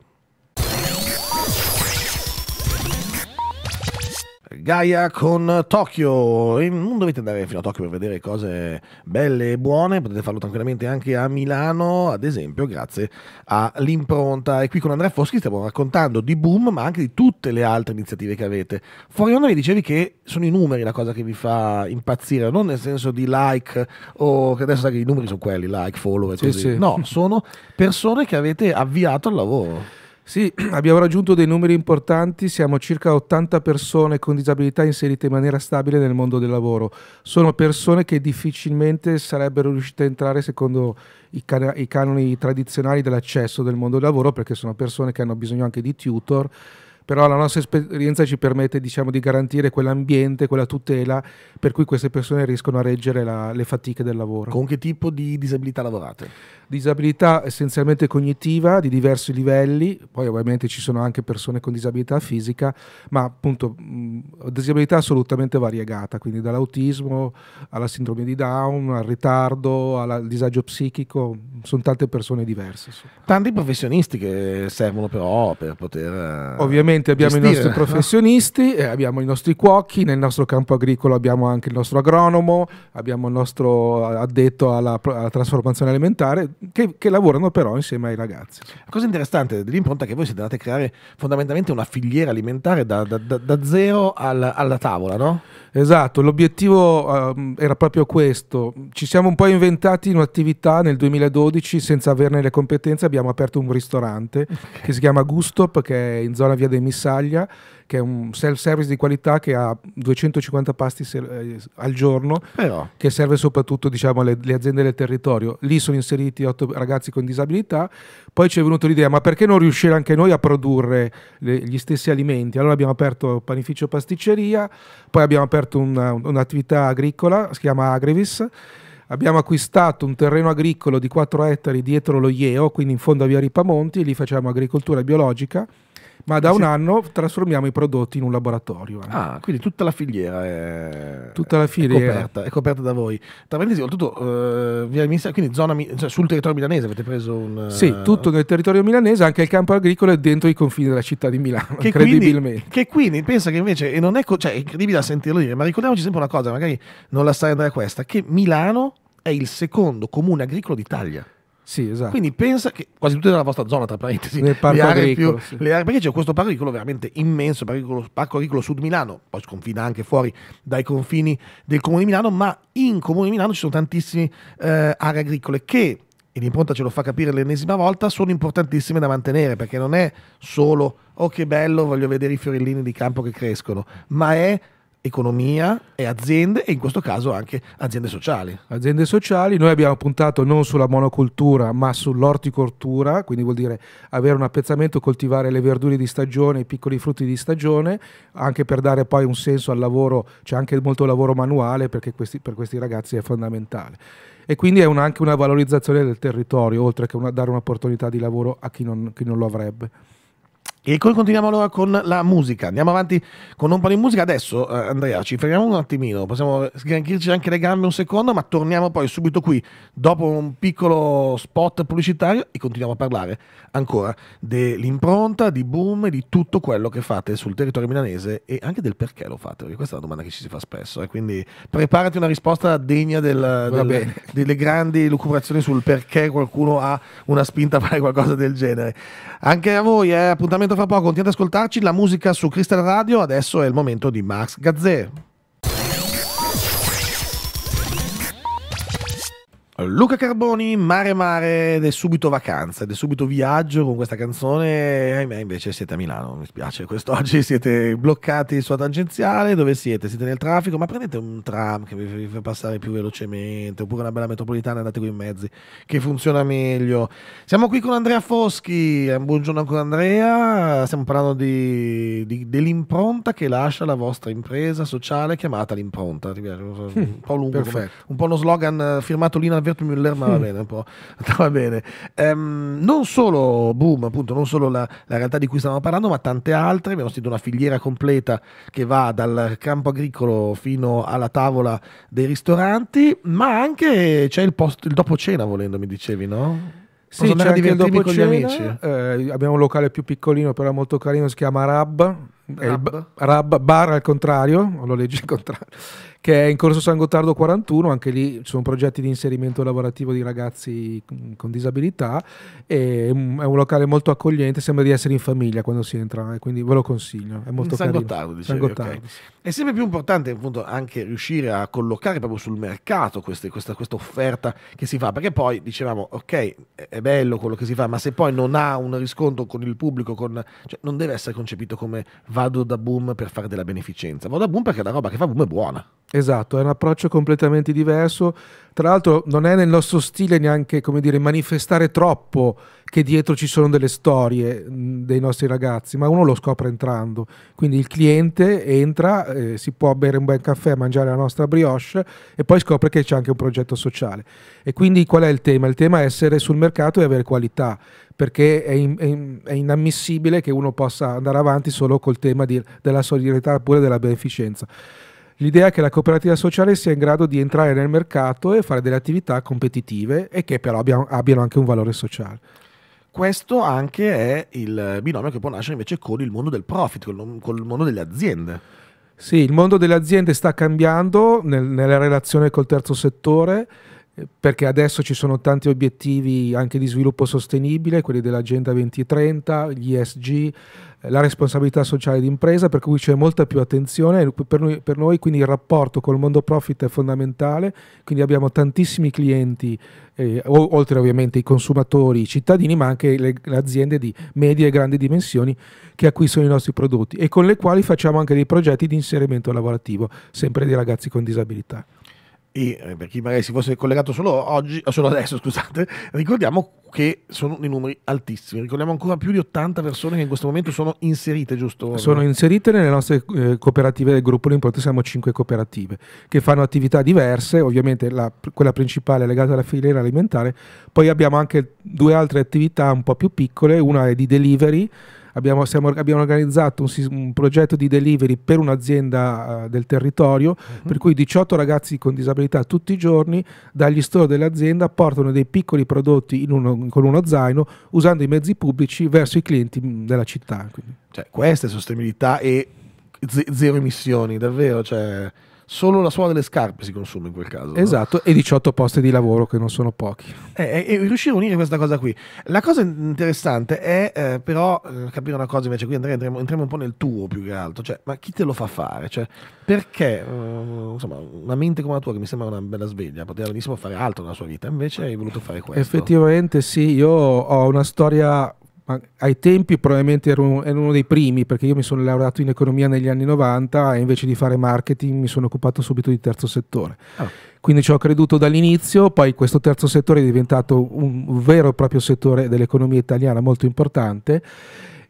Gaia con Tokyo, e non dovete andare fino a Tokyo per vedere cose belle e buone, potete farlo tranquillamente anche a Milano, ad esempio, grazie all'impronta. E qui con Andrea Foschi stiamo raccontando di Boom, ma anche di tutte le altre iniziative che avete. Fuori onda mi dicevi che sono i numeri la cosa che vi fa impazzire, non nel senso di like, o che adesso sai che i numeri sono quelli, like, follow e sì, così, sì. No, sono persone che avete avviato al lavoro. Sì, abbiamo raggiunto dei numeri importanti, siamo circa ottanta persone con disabilità inserite in maniera stabile nel mondo del lavoro. Sono persone che difficilmente sarebbero riuscite a entrare secondo i, can i canoni tradizionali dell'accesso del mondo del lavoro, perché sono persone che hanno bisogno anche di tutor, però la nostra esperienza ci permette, diciamo, di garantire quell'ambiente, quella tutela per cui queste persone riescono a reggere la, le fatiche del lavoro. Con che tipo di disabilità lavorate? Disabilità essenzialmente cognitiva di diversi livelli, poi ovviamente ci sono anche persone con disabilità fisica, ma appunto mh, disabilità assolutamente variegata, quindi dall'autismo alla sindrome di Down, al ritardo, alla, al disagio psichico, sono tante persone diverse. Tanti professionisti che servono però per poter... Ovviamente abbiamo gestire, i nostri professionisti, no? eh, abbiamo i nostri cuochi, nel nostro campo agricolo abbiamo anche il nostro agronomo, abbiamo il nostro addetto alla, alla trasformazione alimentare che, che lavorano però insieme ai ragazzi. La cosa interessante dell'Impronta è che voi siete andati a creare fondamentalmente una filiera alimentare da, da, da, da zero al, alla tavola, no? Esatto, l'obiettivo um, era proprio questo. Ci siamo un po' inventati un'attività nel duemiladodici senza averne le competenze, abbiamo aperto un ristorante okay. che si chiama Gustop, che è in zona Via dei Missaglia, che è un self-service di qualità che ha duecentocinquanta pasti al giorno, però, che serve soprattutto, diciamo, alle, alle aziende del territorio. Lì sono inseriti otto ragazzi con disabilità, poi ci è venuto l'idea, ma perché non riuscire anche noi a produrre le, gli stessi alimenti? Allora abbiamo aperto panificio pasticceria, poi abbiamo aperto un'attività un agricola, si chiama Agrivis. Abbiamo acquistato un terreno agricolo di quattro ettari dietro lo I E O, quindi in fondo a Via Ripamonti, e lì facciamo agricoltura biologica. Ma da un anno trasformiamo i prodotti in un laboratorio. Eh. Ah, quindi tutta la filiera è, tutta la filiera. È, coperta, è coperta da voi. Tra parentesi, oltretutto, eh, quindi zona, cioè sul territorio milanese avete preso un... Sì, tutto nel territorio milanese, anche il campo agricolo è dentro i confini della città di Milano, che incredibilmente. Quindi, che quindi, pensa che invece, e non è, cioè, è incredibile da sentirlo dire, ma ricordiamoci sempre una cosa, magari non la sai andare a questa, che Milano è il secondo comune agricolo d'Italia. Sì, esatto. Quindi pensa che quasi tutta la vostra zona, tra parentesi, le aree più, sì. le aree, perché c'è questo parco agricolo veramente immenso, parco, parco agricolo Sud Milano, poi confina anche fuori dai confini del Comune di Milano, ma in Comune di Milano ci sono tantissime eh, aree agricole che, e l'Impronta ce lo fa capire l'ennesima volta, sono importantissime da mantenere, perché non è solo oh che bello, voglio vedere i fiorellini di campo che crescono, ma è economia e aziende, e in questo caso anche aziende sociali. Aziende sociali, noi abbiamo puntato non sulla monocoltura ma sull'orticoltura, quindi vuol dire avere un appezzamento, coltivare le verdure di stagione, i piccoli frutti di stagione, anche per dare poi un senso al lavoro, c'è anche molto lavoro manuale perché questi, per questi ragazzi è fondamentale. E quindi è un, anche una valorizzazione del territorio, oltre che una, dare un'opportunità di lavoro a chi non, chi non lo avrebbe. E continuiamo allora con la musica, andiamo avanti con un po' di musica. Adesso eh, Andrea, ci fermiamo un attimino, possiamo sgranchirci anche le gambe un secondo, ma torniamo poi subito qui dopo un piccolo spot pubblicitario e continuiamo a parlare ancora dell'Impronta, di Boom e di tutto quello che fate sul territorio milanese e anche del perché lo fate, perché questa è una domanda che ci si fa spesso, eh, quindi preparati una risposta degna del, del, delle grandi lucubrazioni sul perché qualcuno ha una spinta a fare qualcosa del genere. Anche a voi, eh, appuntamento fra poco, continuate ad ascoltarci, la musica su Crystal Radio. Adesso è il momento di Max Gazzè. Luca Carboni, Mare Mare, ed è subito vacanza, ed è subito viaggio con questa canzone. Ahimè, invece siete a Milano, mi spiace, quest'oggi siete bloccati sulla tangenziale. Dove siete? Siete nel traffico, ma prendete un tram che vi fa passare più velocemente, oppure una bella metropolitana, andate con i mezzi che funziona meglio. Siamo qui con Andrea Foschi, buongiorno ancora Andrea, stiamo parlando di, di, dell'Impronta che lascia la vostra impresa sociale chiamata l'Impronta. Ti piace? Un po' lungo, come, un po' uno slogan firmato Lina Alberto Müller, ma va bene, un po', va bene. Um, non solo Boom, appunto, non solo la, la realtà di cui stavamo parlando, ma tante altre. Abbiamo sentito una filiera completa che va dal campo agricolo fino alla tavola dei ristoranti, ma anche c'è il, il dopo cena, volendo, mi dicevi, no? Sì, c'è anche il dopo cena, eh, abbiamo un locale più piccolino, però molto carino, si chiama Rab. Rab. Rab Bar al contrario, lo leggi al contrario, che è in corso San Gottardo quarantuno, anche lì sono progetti di inserimento lavorativo di ragazzi con disabilità, e è un locale molto accogliente, sembra di essere in famiglia quando si entra, e quindi ve lo consiglio, è molto San carino. Gottardo, dicevi, San Gottardo. Okay. È sempre più importante appunto anche riuscire a collocare proprio sul mercato queste, questa, questa offerta che si fa, perché poi dicevamo ok, è bello quello che si fa, ma se poi non ha un riscontro con il pubblico, con, cioè, non deve essere concepito come vado da Boom per fare della beneficenza, vado da Boom perché la roba che fa Boom è buona. Esatto, è un approccio completamente diverso, tra l'altro non è nel nostro stile neanche, come dire, manifestare troppo che dietro ci sono delle storie dei nostri ragazzi, ma uno lo scopre entrando, quindi il cliente entra, eh, si può bere un bel caffè, mangiare la nostra brioche e poi scopre che c'è anche un progetto sociale. E quindi qual è il tema? Il tema è essere sul mercato e avere qualità, perché è, in, è, in, è inammissibile che uno possa andare avanti solo col tema di, della solidarietà oppure della beneficenza. L'idea è che la cooperativa sociale sia in grado di entrare nel mercato e fare delle attività competitive e che però abbiano, abbiano anche un valore sociale. Questo anche è il binomio che può nascere invece con il mondo del profit, con, con il mondo delle aziende. Sì, il mondo delle aziende sta cambiando nel, nella relazione col terzo settore, perché adesso ci sono tanti obiettivi anche di sviluppo sostenibile, quelli dell'Agenda duemilatrenta, gli E S G, la responsabilità sociale d'impresa, per cui c'è molta più attenzione per noi, per noi, quindi il rapporto col mondo profit è fondamentale, quindi abbiamo tantissimi clienti, eh, oltre ovviamente i consumatori, i cittadini, ma anche le, le aziende di medie e grandi dimensioni che acquistano i nostri prodotti e con le quali facciamo anche dei progetti di inserimento lavorativo, sempre dei ragazzi con disabilità. E per chi magari si fosse collegato solo oggi, solo adesso, scusate, ricordiamo che sono dei numeri altissimi, ricordiamo ancora più di ottanta persone che in questo momento sono inserite, giusto? Sono inserite nelle nostre eh, cooperative del gruppo L'Impronta, siamo cinque cooperative che fanno attività diverse, ovviamente la, quella principale è legata alla filiera alimentare, poi abbiamo anche due altre attività un po' più piccole, una è di delivery. Abbiamo, siamo, abbiamo organizzato un, un progetto di delivery per un'azienda uh, del territorio, uh-huh. per cui diciotto ragazzi con disabilità tutti i giorni dagli store dell'azienda portano dei piccoli prodotti in uno, con uno zaino usando i mezzi pubblici verso i clienti della città. Quindi. Cioè, questa è sostenibilità e zero emissioni, davvero, cioè... Solo la suola delle scarpe si consuma in quel caso. Esatto, no? E diciotto posti di lavoro che non sono pochi. E, e riuscire a unire questa cosa qui. La cosa interessante è eh, però capire una cosa invece, qui Andrea, entriamo, entriamo un po' nel tuo più che altro, cioè, ma chi te lo fa fare? Cioè, perché uh, insomma, una mente come la tua, che mi sembra una bella sveglia, poteva benissimo fare altro nella sua vita, invece hai voluto fare questo. Effettivamente sì, io ho una storia... Ma ai tempi probabilmente ero uno dei primi, perché io mi sono laureato in economia negli anni novanta e invece di fare marketing mi sono occupato subito di terzo settore. Ah. Quindi ci ho creduto dall'inizio, poi questo terzo settore è diventato un vero e proprio settore dell'economia italiana molto importante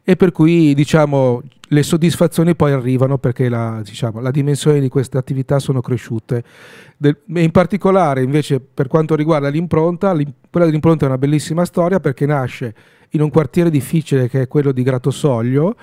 e per cui diciamo le soddisfazioni poi arrivano perché la, diciamo, la dimensione di queste attività sono cresciute. Del, in particolare invece per quanto riguarda l'Impronta, quella dell'Impronta è una bellissima storia perché nasce in un quartiere difficile che è quello di Gratosoglio,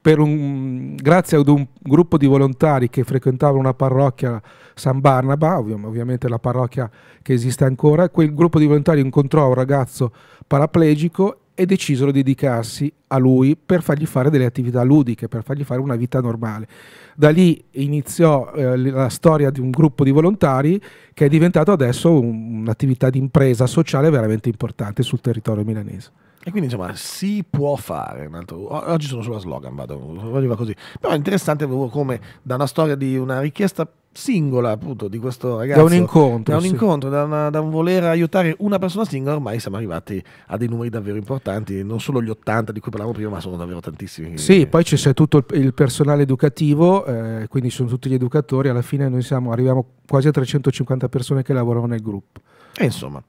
per un, grazie ad un gruppo di volontari che frequentavano una parrocchia San Barnaba, ovviamente la parrocchia che esiste ancora, quel gruppo di volontari incontrò un ragazzo paraplegico e decisero di dedicarsi a lui per fargli fare delle attività ludiche, per fargli fare una vita normale. Da lì iniziò eh, la storia di un gruppo di volontari che è diventato adesso un'attività di impresa sociale veramente importante sul territorio milanese. E quindi insomma si può fare, un altro... oggi sono solo a slogan, vado, arriva così, però è interessante come da una storia di una richiesta singola appunto di questo ragazzo, da un incontro, da un, sì. incontro, da una, da un voler aiutare una persona singola, ormai siamo arrivati a dei numeri davvero importanti, non solo gli ottanta di cui parlavamo prima, ma sono davvero tantissimi. Sì, poi c'è tutto il personale educativo, eh, quindi sono tutti gli educatori, alla fine noi siamo, arriviamo quasi a trecentocinquanta persone che lavorano nel gruppo. E insomma...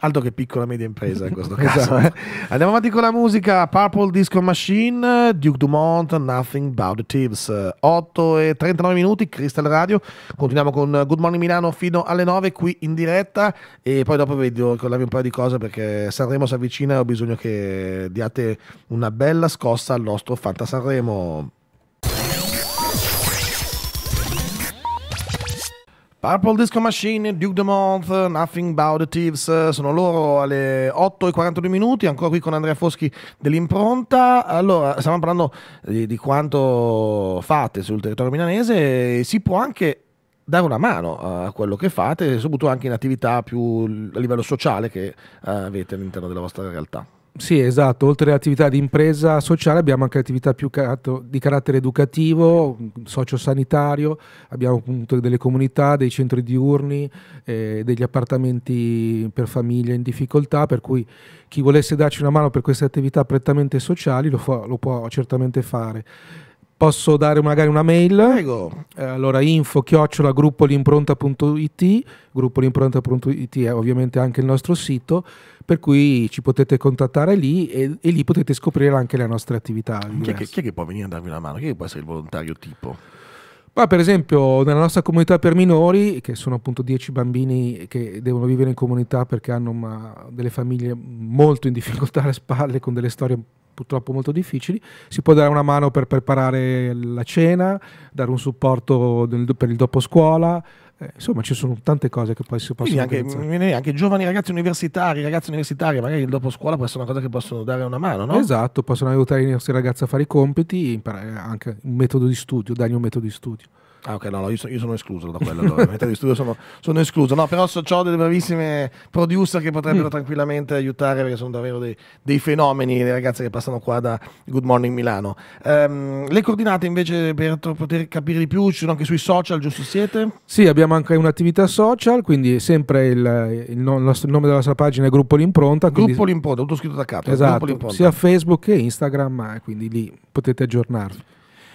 Altro che piccola media impresa in questo caso. Esatto. Andiamo avanti con la musica. Purple Disco Machine, Duke Dumont, Nothing But The Thieves. otto e trentanove minuti, Crystal Radio. Continuiamo con Good Morning Milano fino alle nove qui in diretta e poi dopo vi devo ricordarvi un paio di cose perché Sanremo si avvicina e ho bisogno che diate una bella scossa al nostro Fanta Sanremo. Purple Disco Machine, Duke Dumont, Nothing But The Thieves, sono loro alle otto e quarantadue minuti, ancora qui con Andrea Foschi dell'Impronta. Allora, stiamo parlando di, di quanto fate sul territorio milanese, si può anche dare una mano a quello che fate, soprattutto anche in attività più a livello sociale che avete all'interno della vostra realtà. Sì, esatto, oltre all'attività di impresa sociale abbiamo anche attività più di carattere educativo, sociosanitario, abbiamo appunto delle comunità, dei centri diurni, eh, degli appartamenti per famiglie in difficoltà, per cui chi volesse darci una mano per queste attività prettamente sociali lo, fa, lo può certamente fare. Posso dare magari una mail? Prego. Eh, allora info chiocciola gruppo l'impronta punto it, gruppo l'impronta punto it è ovviamente anche il nostro sito, per cui ci potete contattare lì e, e lì potete scoprire anche le nostre attività. Chi è, che, chi è che può venire a darvi una mano? Chi è che può essere il volontario tipo? Ma per esempio nella nostra comunità per minori, che sono appunto dieci bambini che devono vivere in comunità perché hanno una, delle famiglie molto in difficoltà alle spalle, con delle storie purtroppo molto difficili, si può dare una mano per preparare la cena, dare un supporto del, per il dopo scuola, eh, insomma ci sono tante cose che poi si possono anche, anche giovani ragazzi universitari, ragazze universitarie, magari il dopo scuola può essere una cosa che possono dare una mano, no? Esatto, possono aiutare i nostri ragazzi a fare i compiti, imparare anche un metodo di studio, dargli un metodo di studio. Ah ok, no, no, io, so, io sono escluso da quello, allora. Mentre di studio sono, sono escluso, no, però so, ho delle bravissime producer che potrebbero mm. tranquillamente aiutare, perché sono davvero dei, dei fenomeni le ragazze che passano qua da Good Morning Milano. Um, le coordinate invece per poter capire di più ci sono anche sui social, giusto siete? Sì, abbiamo anche un'attività social, quindi sempre il, il, no, il, nostro, il nome della nostra pagina è Gruppo L'Impronta. Quindi... Gruppo L'Impronta, tutto scritto da capo. Esatto, sia Facebook che Instagram, quindi lì potete aggiornarvi.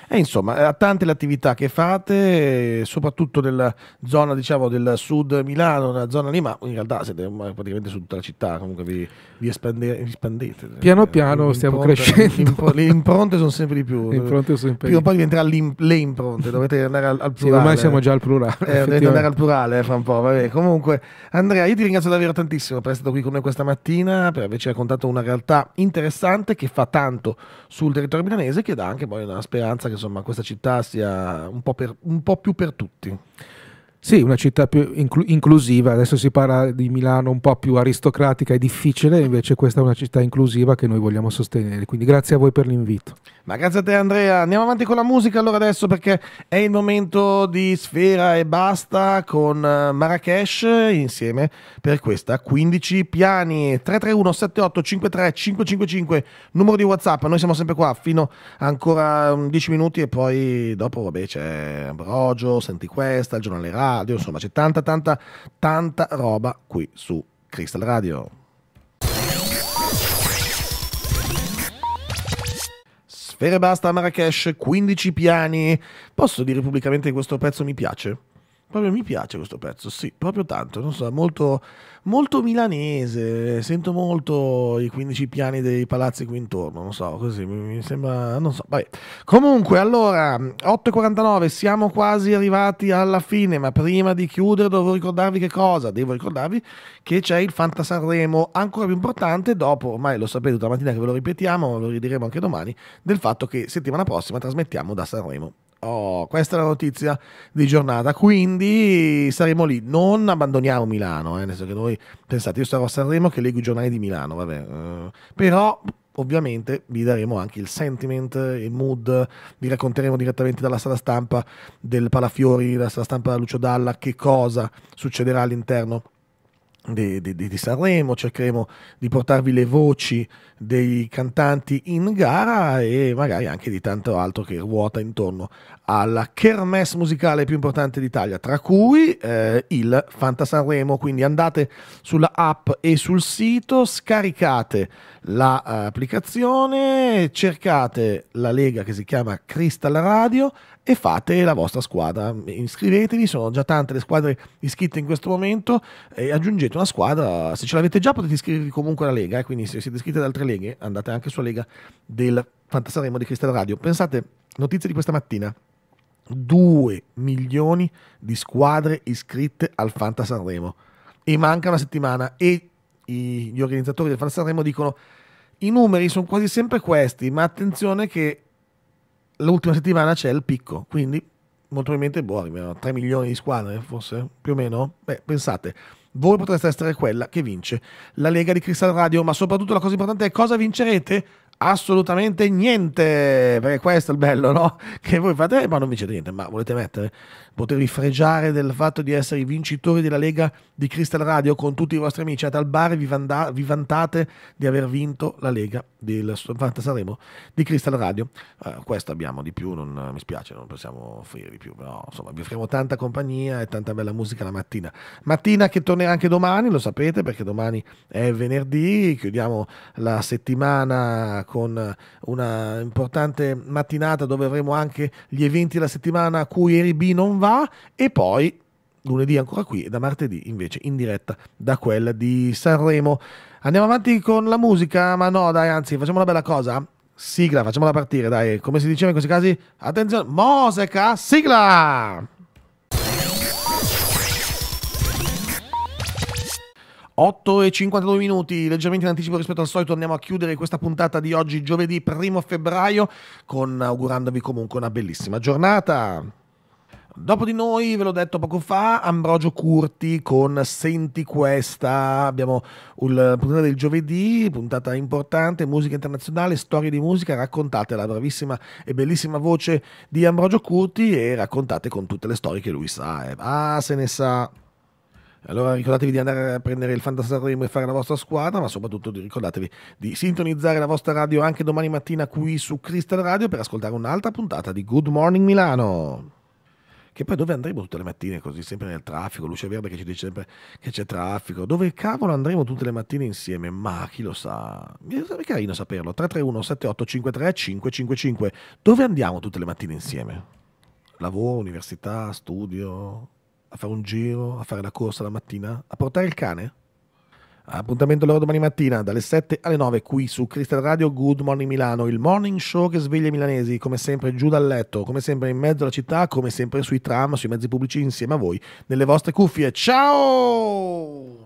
E insomma, a tante le attività che fate, soprattutto nella zona diciamo del sud Milano, nella zona lì, ma in realtà siete praticamente su tutta la città, comunque vi, vi espande, espandete. Piano piano stiamo crescendo. Le impronte sono sempre di più. Le impronte sono sempre più. Prima o poi diventerà le impronte, dovete andare al, al plurale. Sì, ormai siamo già al plurale. Eh, dovete andare al plurale fra un po', vabbè. Comunque, Andrea, io ti ringrazio davvero tantissimo per essere stato qui con noi questa mattina, per averci raccontato una realtà interessante che fa tanto sul territorio milanese, che dà anche poi una speranza che insomma questa città sia un po', per, un po' più per tutti. Sì, una città più inclu inclusiva, adesso si parla di Milano un po' più aristocratica e difficile, invece questa è una città inclusiva che noi vogliamo sostenere, quindi grazie a voi per l'invito. Ma grazie a te Andrea, andiamo avanti con la musica allora adesso perché è il momento di Sfera e Basta con Marrakesh insieme per questa quindici piani. Tre tre uno sette otto cinque tre cinque cinque cinque numero di WhatsApp, noi siamo sempre qua fino ancora dieci minuti e poi dopo vabbè c'è Ambrogio, Senti Questa, il giornale radio. Radio, insomma c'è tanta tanta tanta roba qui su Crystal Radio. Sfera e Basta, Marrakesh, quindici piani. Posso dire pubblicamente che questo pezzo mi piace? Proprio mi piace questo pezzo, sì, proprio tanto, non so, molto, molto milanese, sento molto i quindici piani dei palazzi qui intorno, non so, così mi sembra, non so, vabbè. Comunque, allora, otto e quarantanove, siamo quasi arrivati alla fine, ma prima di chiudere devo ricordarvi che cosa? Devo ricordarvi che c'è il Fanta Sanremo, ancora più importante, dopo, ormai lo sapete tutta la mattina che ve lo ripetiamo, lo ridiremo anche domani, del fatto che settimana prossima trasmettiamo da Sanremo. Oh, questa è la notizia di giornata, quindi saremo lì, non abbandoniamo Milano, eh, nel senso che noi, pensate, io sarò a Sanremo che leggo i giornali di Milano, vabbè, eh, però ovviamente vi daremo anche il sentiment, il mood, vi racconteremo direttamente dalla sala stampa del Palafiori, dalla sala stampa Lucio Dalla, che cosa succederà all'interno Di, di, di Sanremo, cercheremo di portarvi le voci dei cantanti in gara e magari anche di tanto altro che ruota intorno alla kermesse musicale più importante d'Italia, tra cui eh, il Fanta Sanremo. Quindi andate sulla app e sul sito, scaricate l'applicazione, cercate la lega che si chiama Crystal Radio e fate la vostra squadra, iscrivetevi, sono già tante le squadre iscritte in questo momento e aggiungete una squadra, se ce l'avete già potete iscrivervi comunque alla Lega, eh? Quindi se siete iscritti ad altre leghe andate anche sulla Lega del Fantasaremo di Crystal Radio. Pensate, notizie di questa mattina, due milioni di squadre iscritte al Fantasaremo e manca una settimana e gli organizzatori del Fantasaremo dicono i numeri sono quasi sempre questi, ma attenzione che l'ultima settimana c'è il picco, quindi molto probabilmente boh, arrivano tre milioni di squadre, forse più o meno. Beh, pensate, voi potreste essere quella che vince la Lega di Crystal Radio, ma soprattutto la cosa importante è cosa vincerete? assolutamente niente, perché questo è il bello, no? Che voi fate, eh, ma non vincete niente, ma volete mettere, potervi fregiare del fatto di essere i vincitori della Lega di Crystal Radio con tutti i vostri amici, andate al bar e vi, vanda, vi vantate di aver vinto la Lega del Sanremo di Crystal Radio. Eh, questo abbiamo di più, non mi spiace, non possiamo offrire di più, però insomma vi offriamo tanta compagnia e tanta bella musica la mattina, mattina che tornerà anche domani, lo sapete, perché domani è venerdì, chiudiamo la settimana con una importante mattinata dove avremo anche gli eventi della settimana a cui Area B non va, e poi lunedì ancora qui e da martedì invece in diretta da quella di Sanremo. Andiamo avanti con la musica, ma no dai, anzi facciamo una bella cosa, sigla, facciamola partire dai, come si diceva in questi casi, attenzione, musica, sigla! otto e cinquantadue minuti, leggermente in anticipo rispetto al solito, andiamo a chiudere questa puntata di oggi, giovedì primo febbraio, con, augurandovi comunque una bellissima giornata. Dopo di noi, ve l'ho detto poco fa, Ambrogio Curti con Senti Questa. Abbiamo la puntata del giovedì, puntata importante, musica internazionale, storie di musica, raccontate la bravissima e bellissima voce di Ambrogio Curti e raccontate con tutte le storie che lui sa. Eh. Ah, se ne sa. Allora ricordatevi di andare a prendere il Fantasanremo e fare la vostra squadra, ma soprattutto ricordatevi di sintonizzare la vostra radio anche domani mattina qui su Crystal Radio per ascoltare un'altra puntata di Good Morning Milano, che poi dove andremo tutte le mattine così, sempre nel traffico, luce verde che ci dice sempre che c'è traffico, dove cavolo andremo tutte le mattine insieme, ma chi lo sa, è carino saperlo. Tre tre uno sette otto cinque tre cinque cinque cinque, dove andiamo tutte le mattine insieme? Lavoro, università, studio, a fare un giro, a fare la corsa la mattina, a portare il cane? Appuntamento loro domani mattina dalle sette alle nove qui su Crystal Radio Good Morning Milano, il morning show che sveglia i milanesi come sempre giù dal letto, come sempre in mezzo alla città, come sempre sui tram, sui mezzi pubblici, insieme a voi nelle vostre cuffie. Ciao!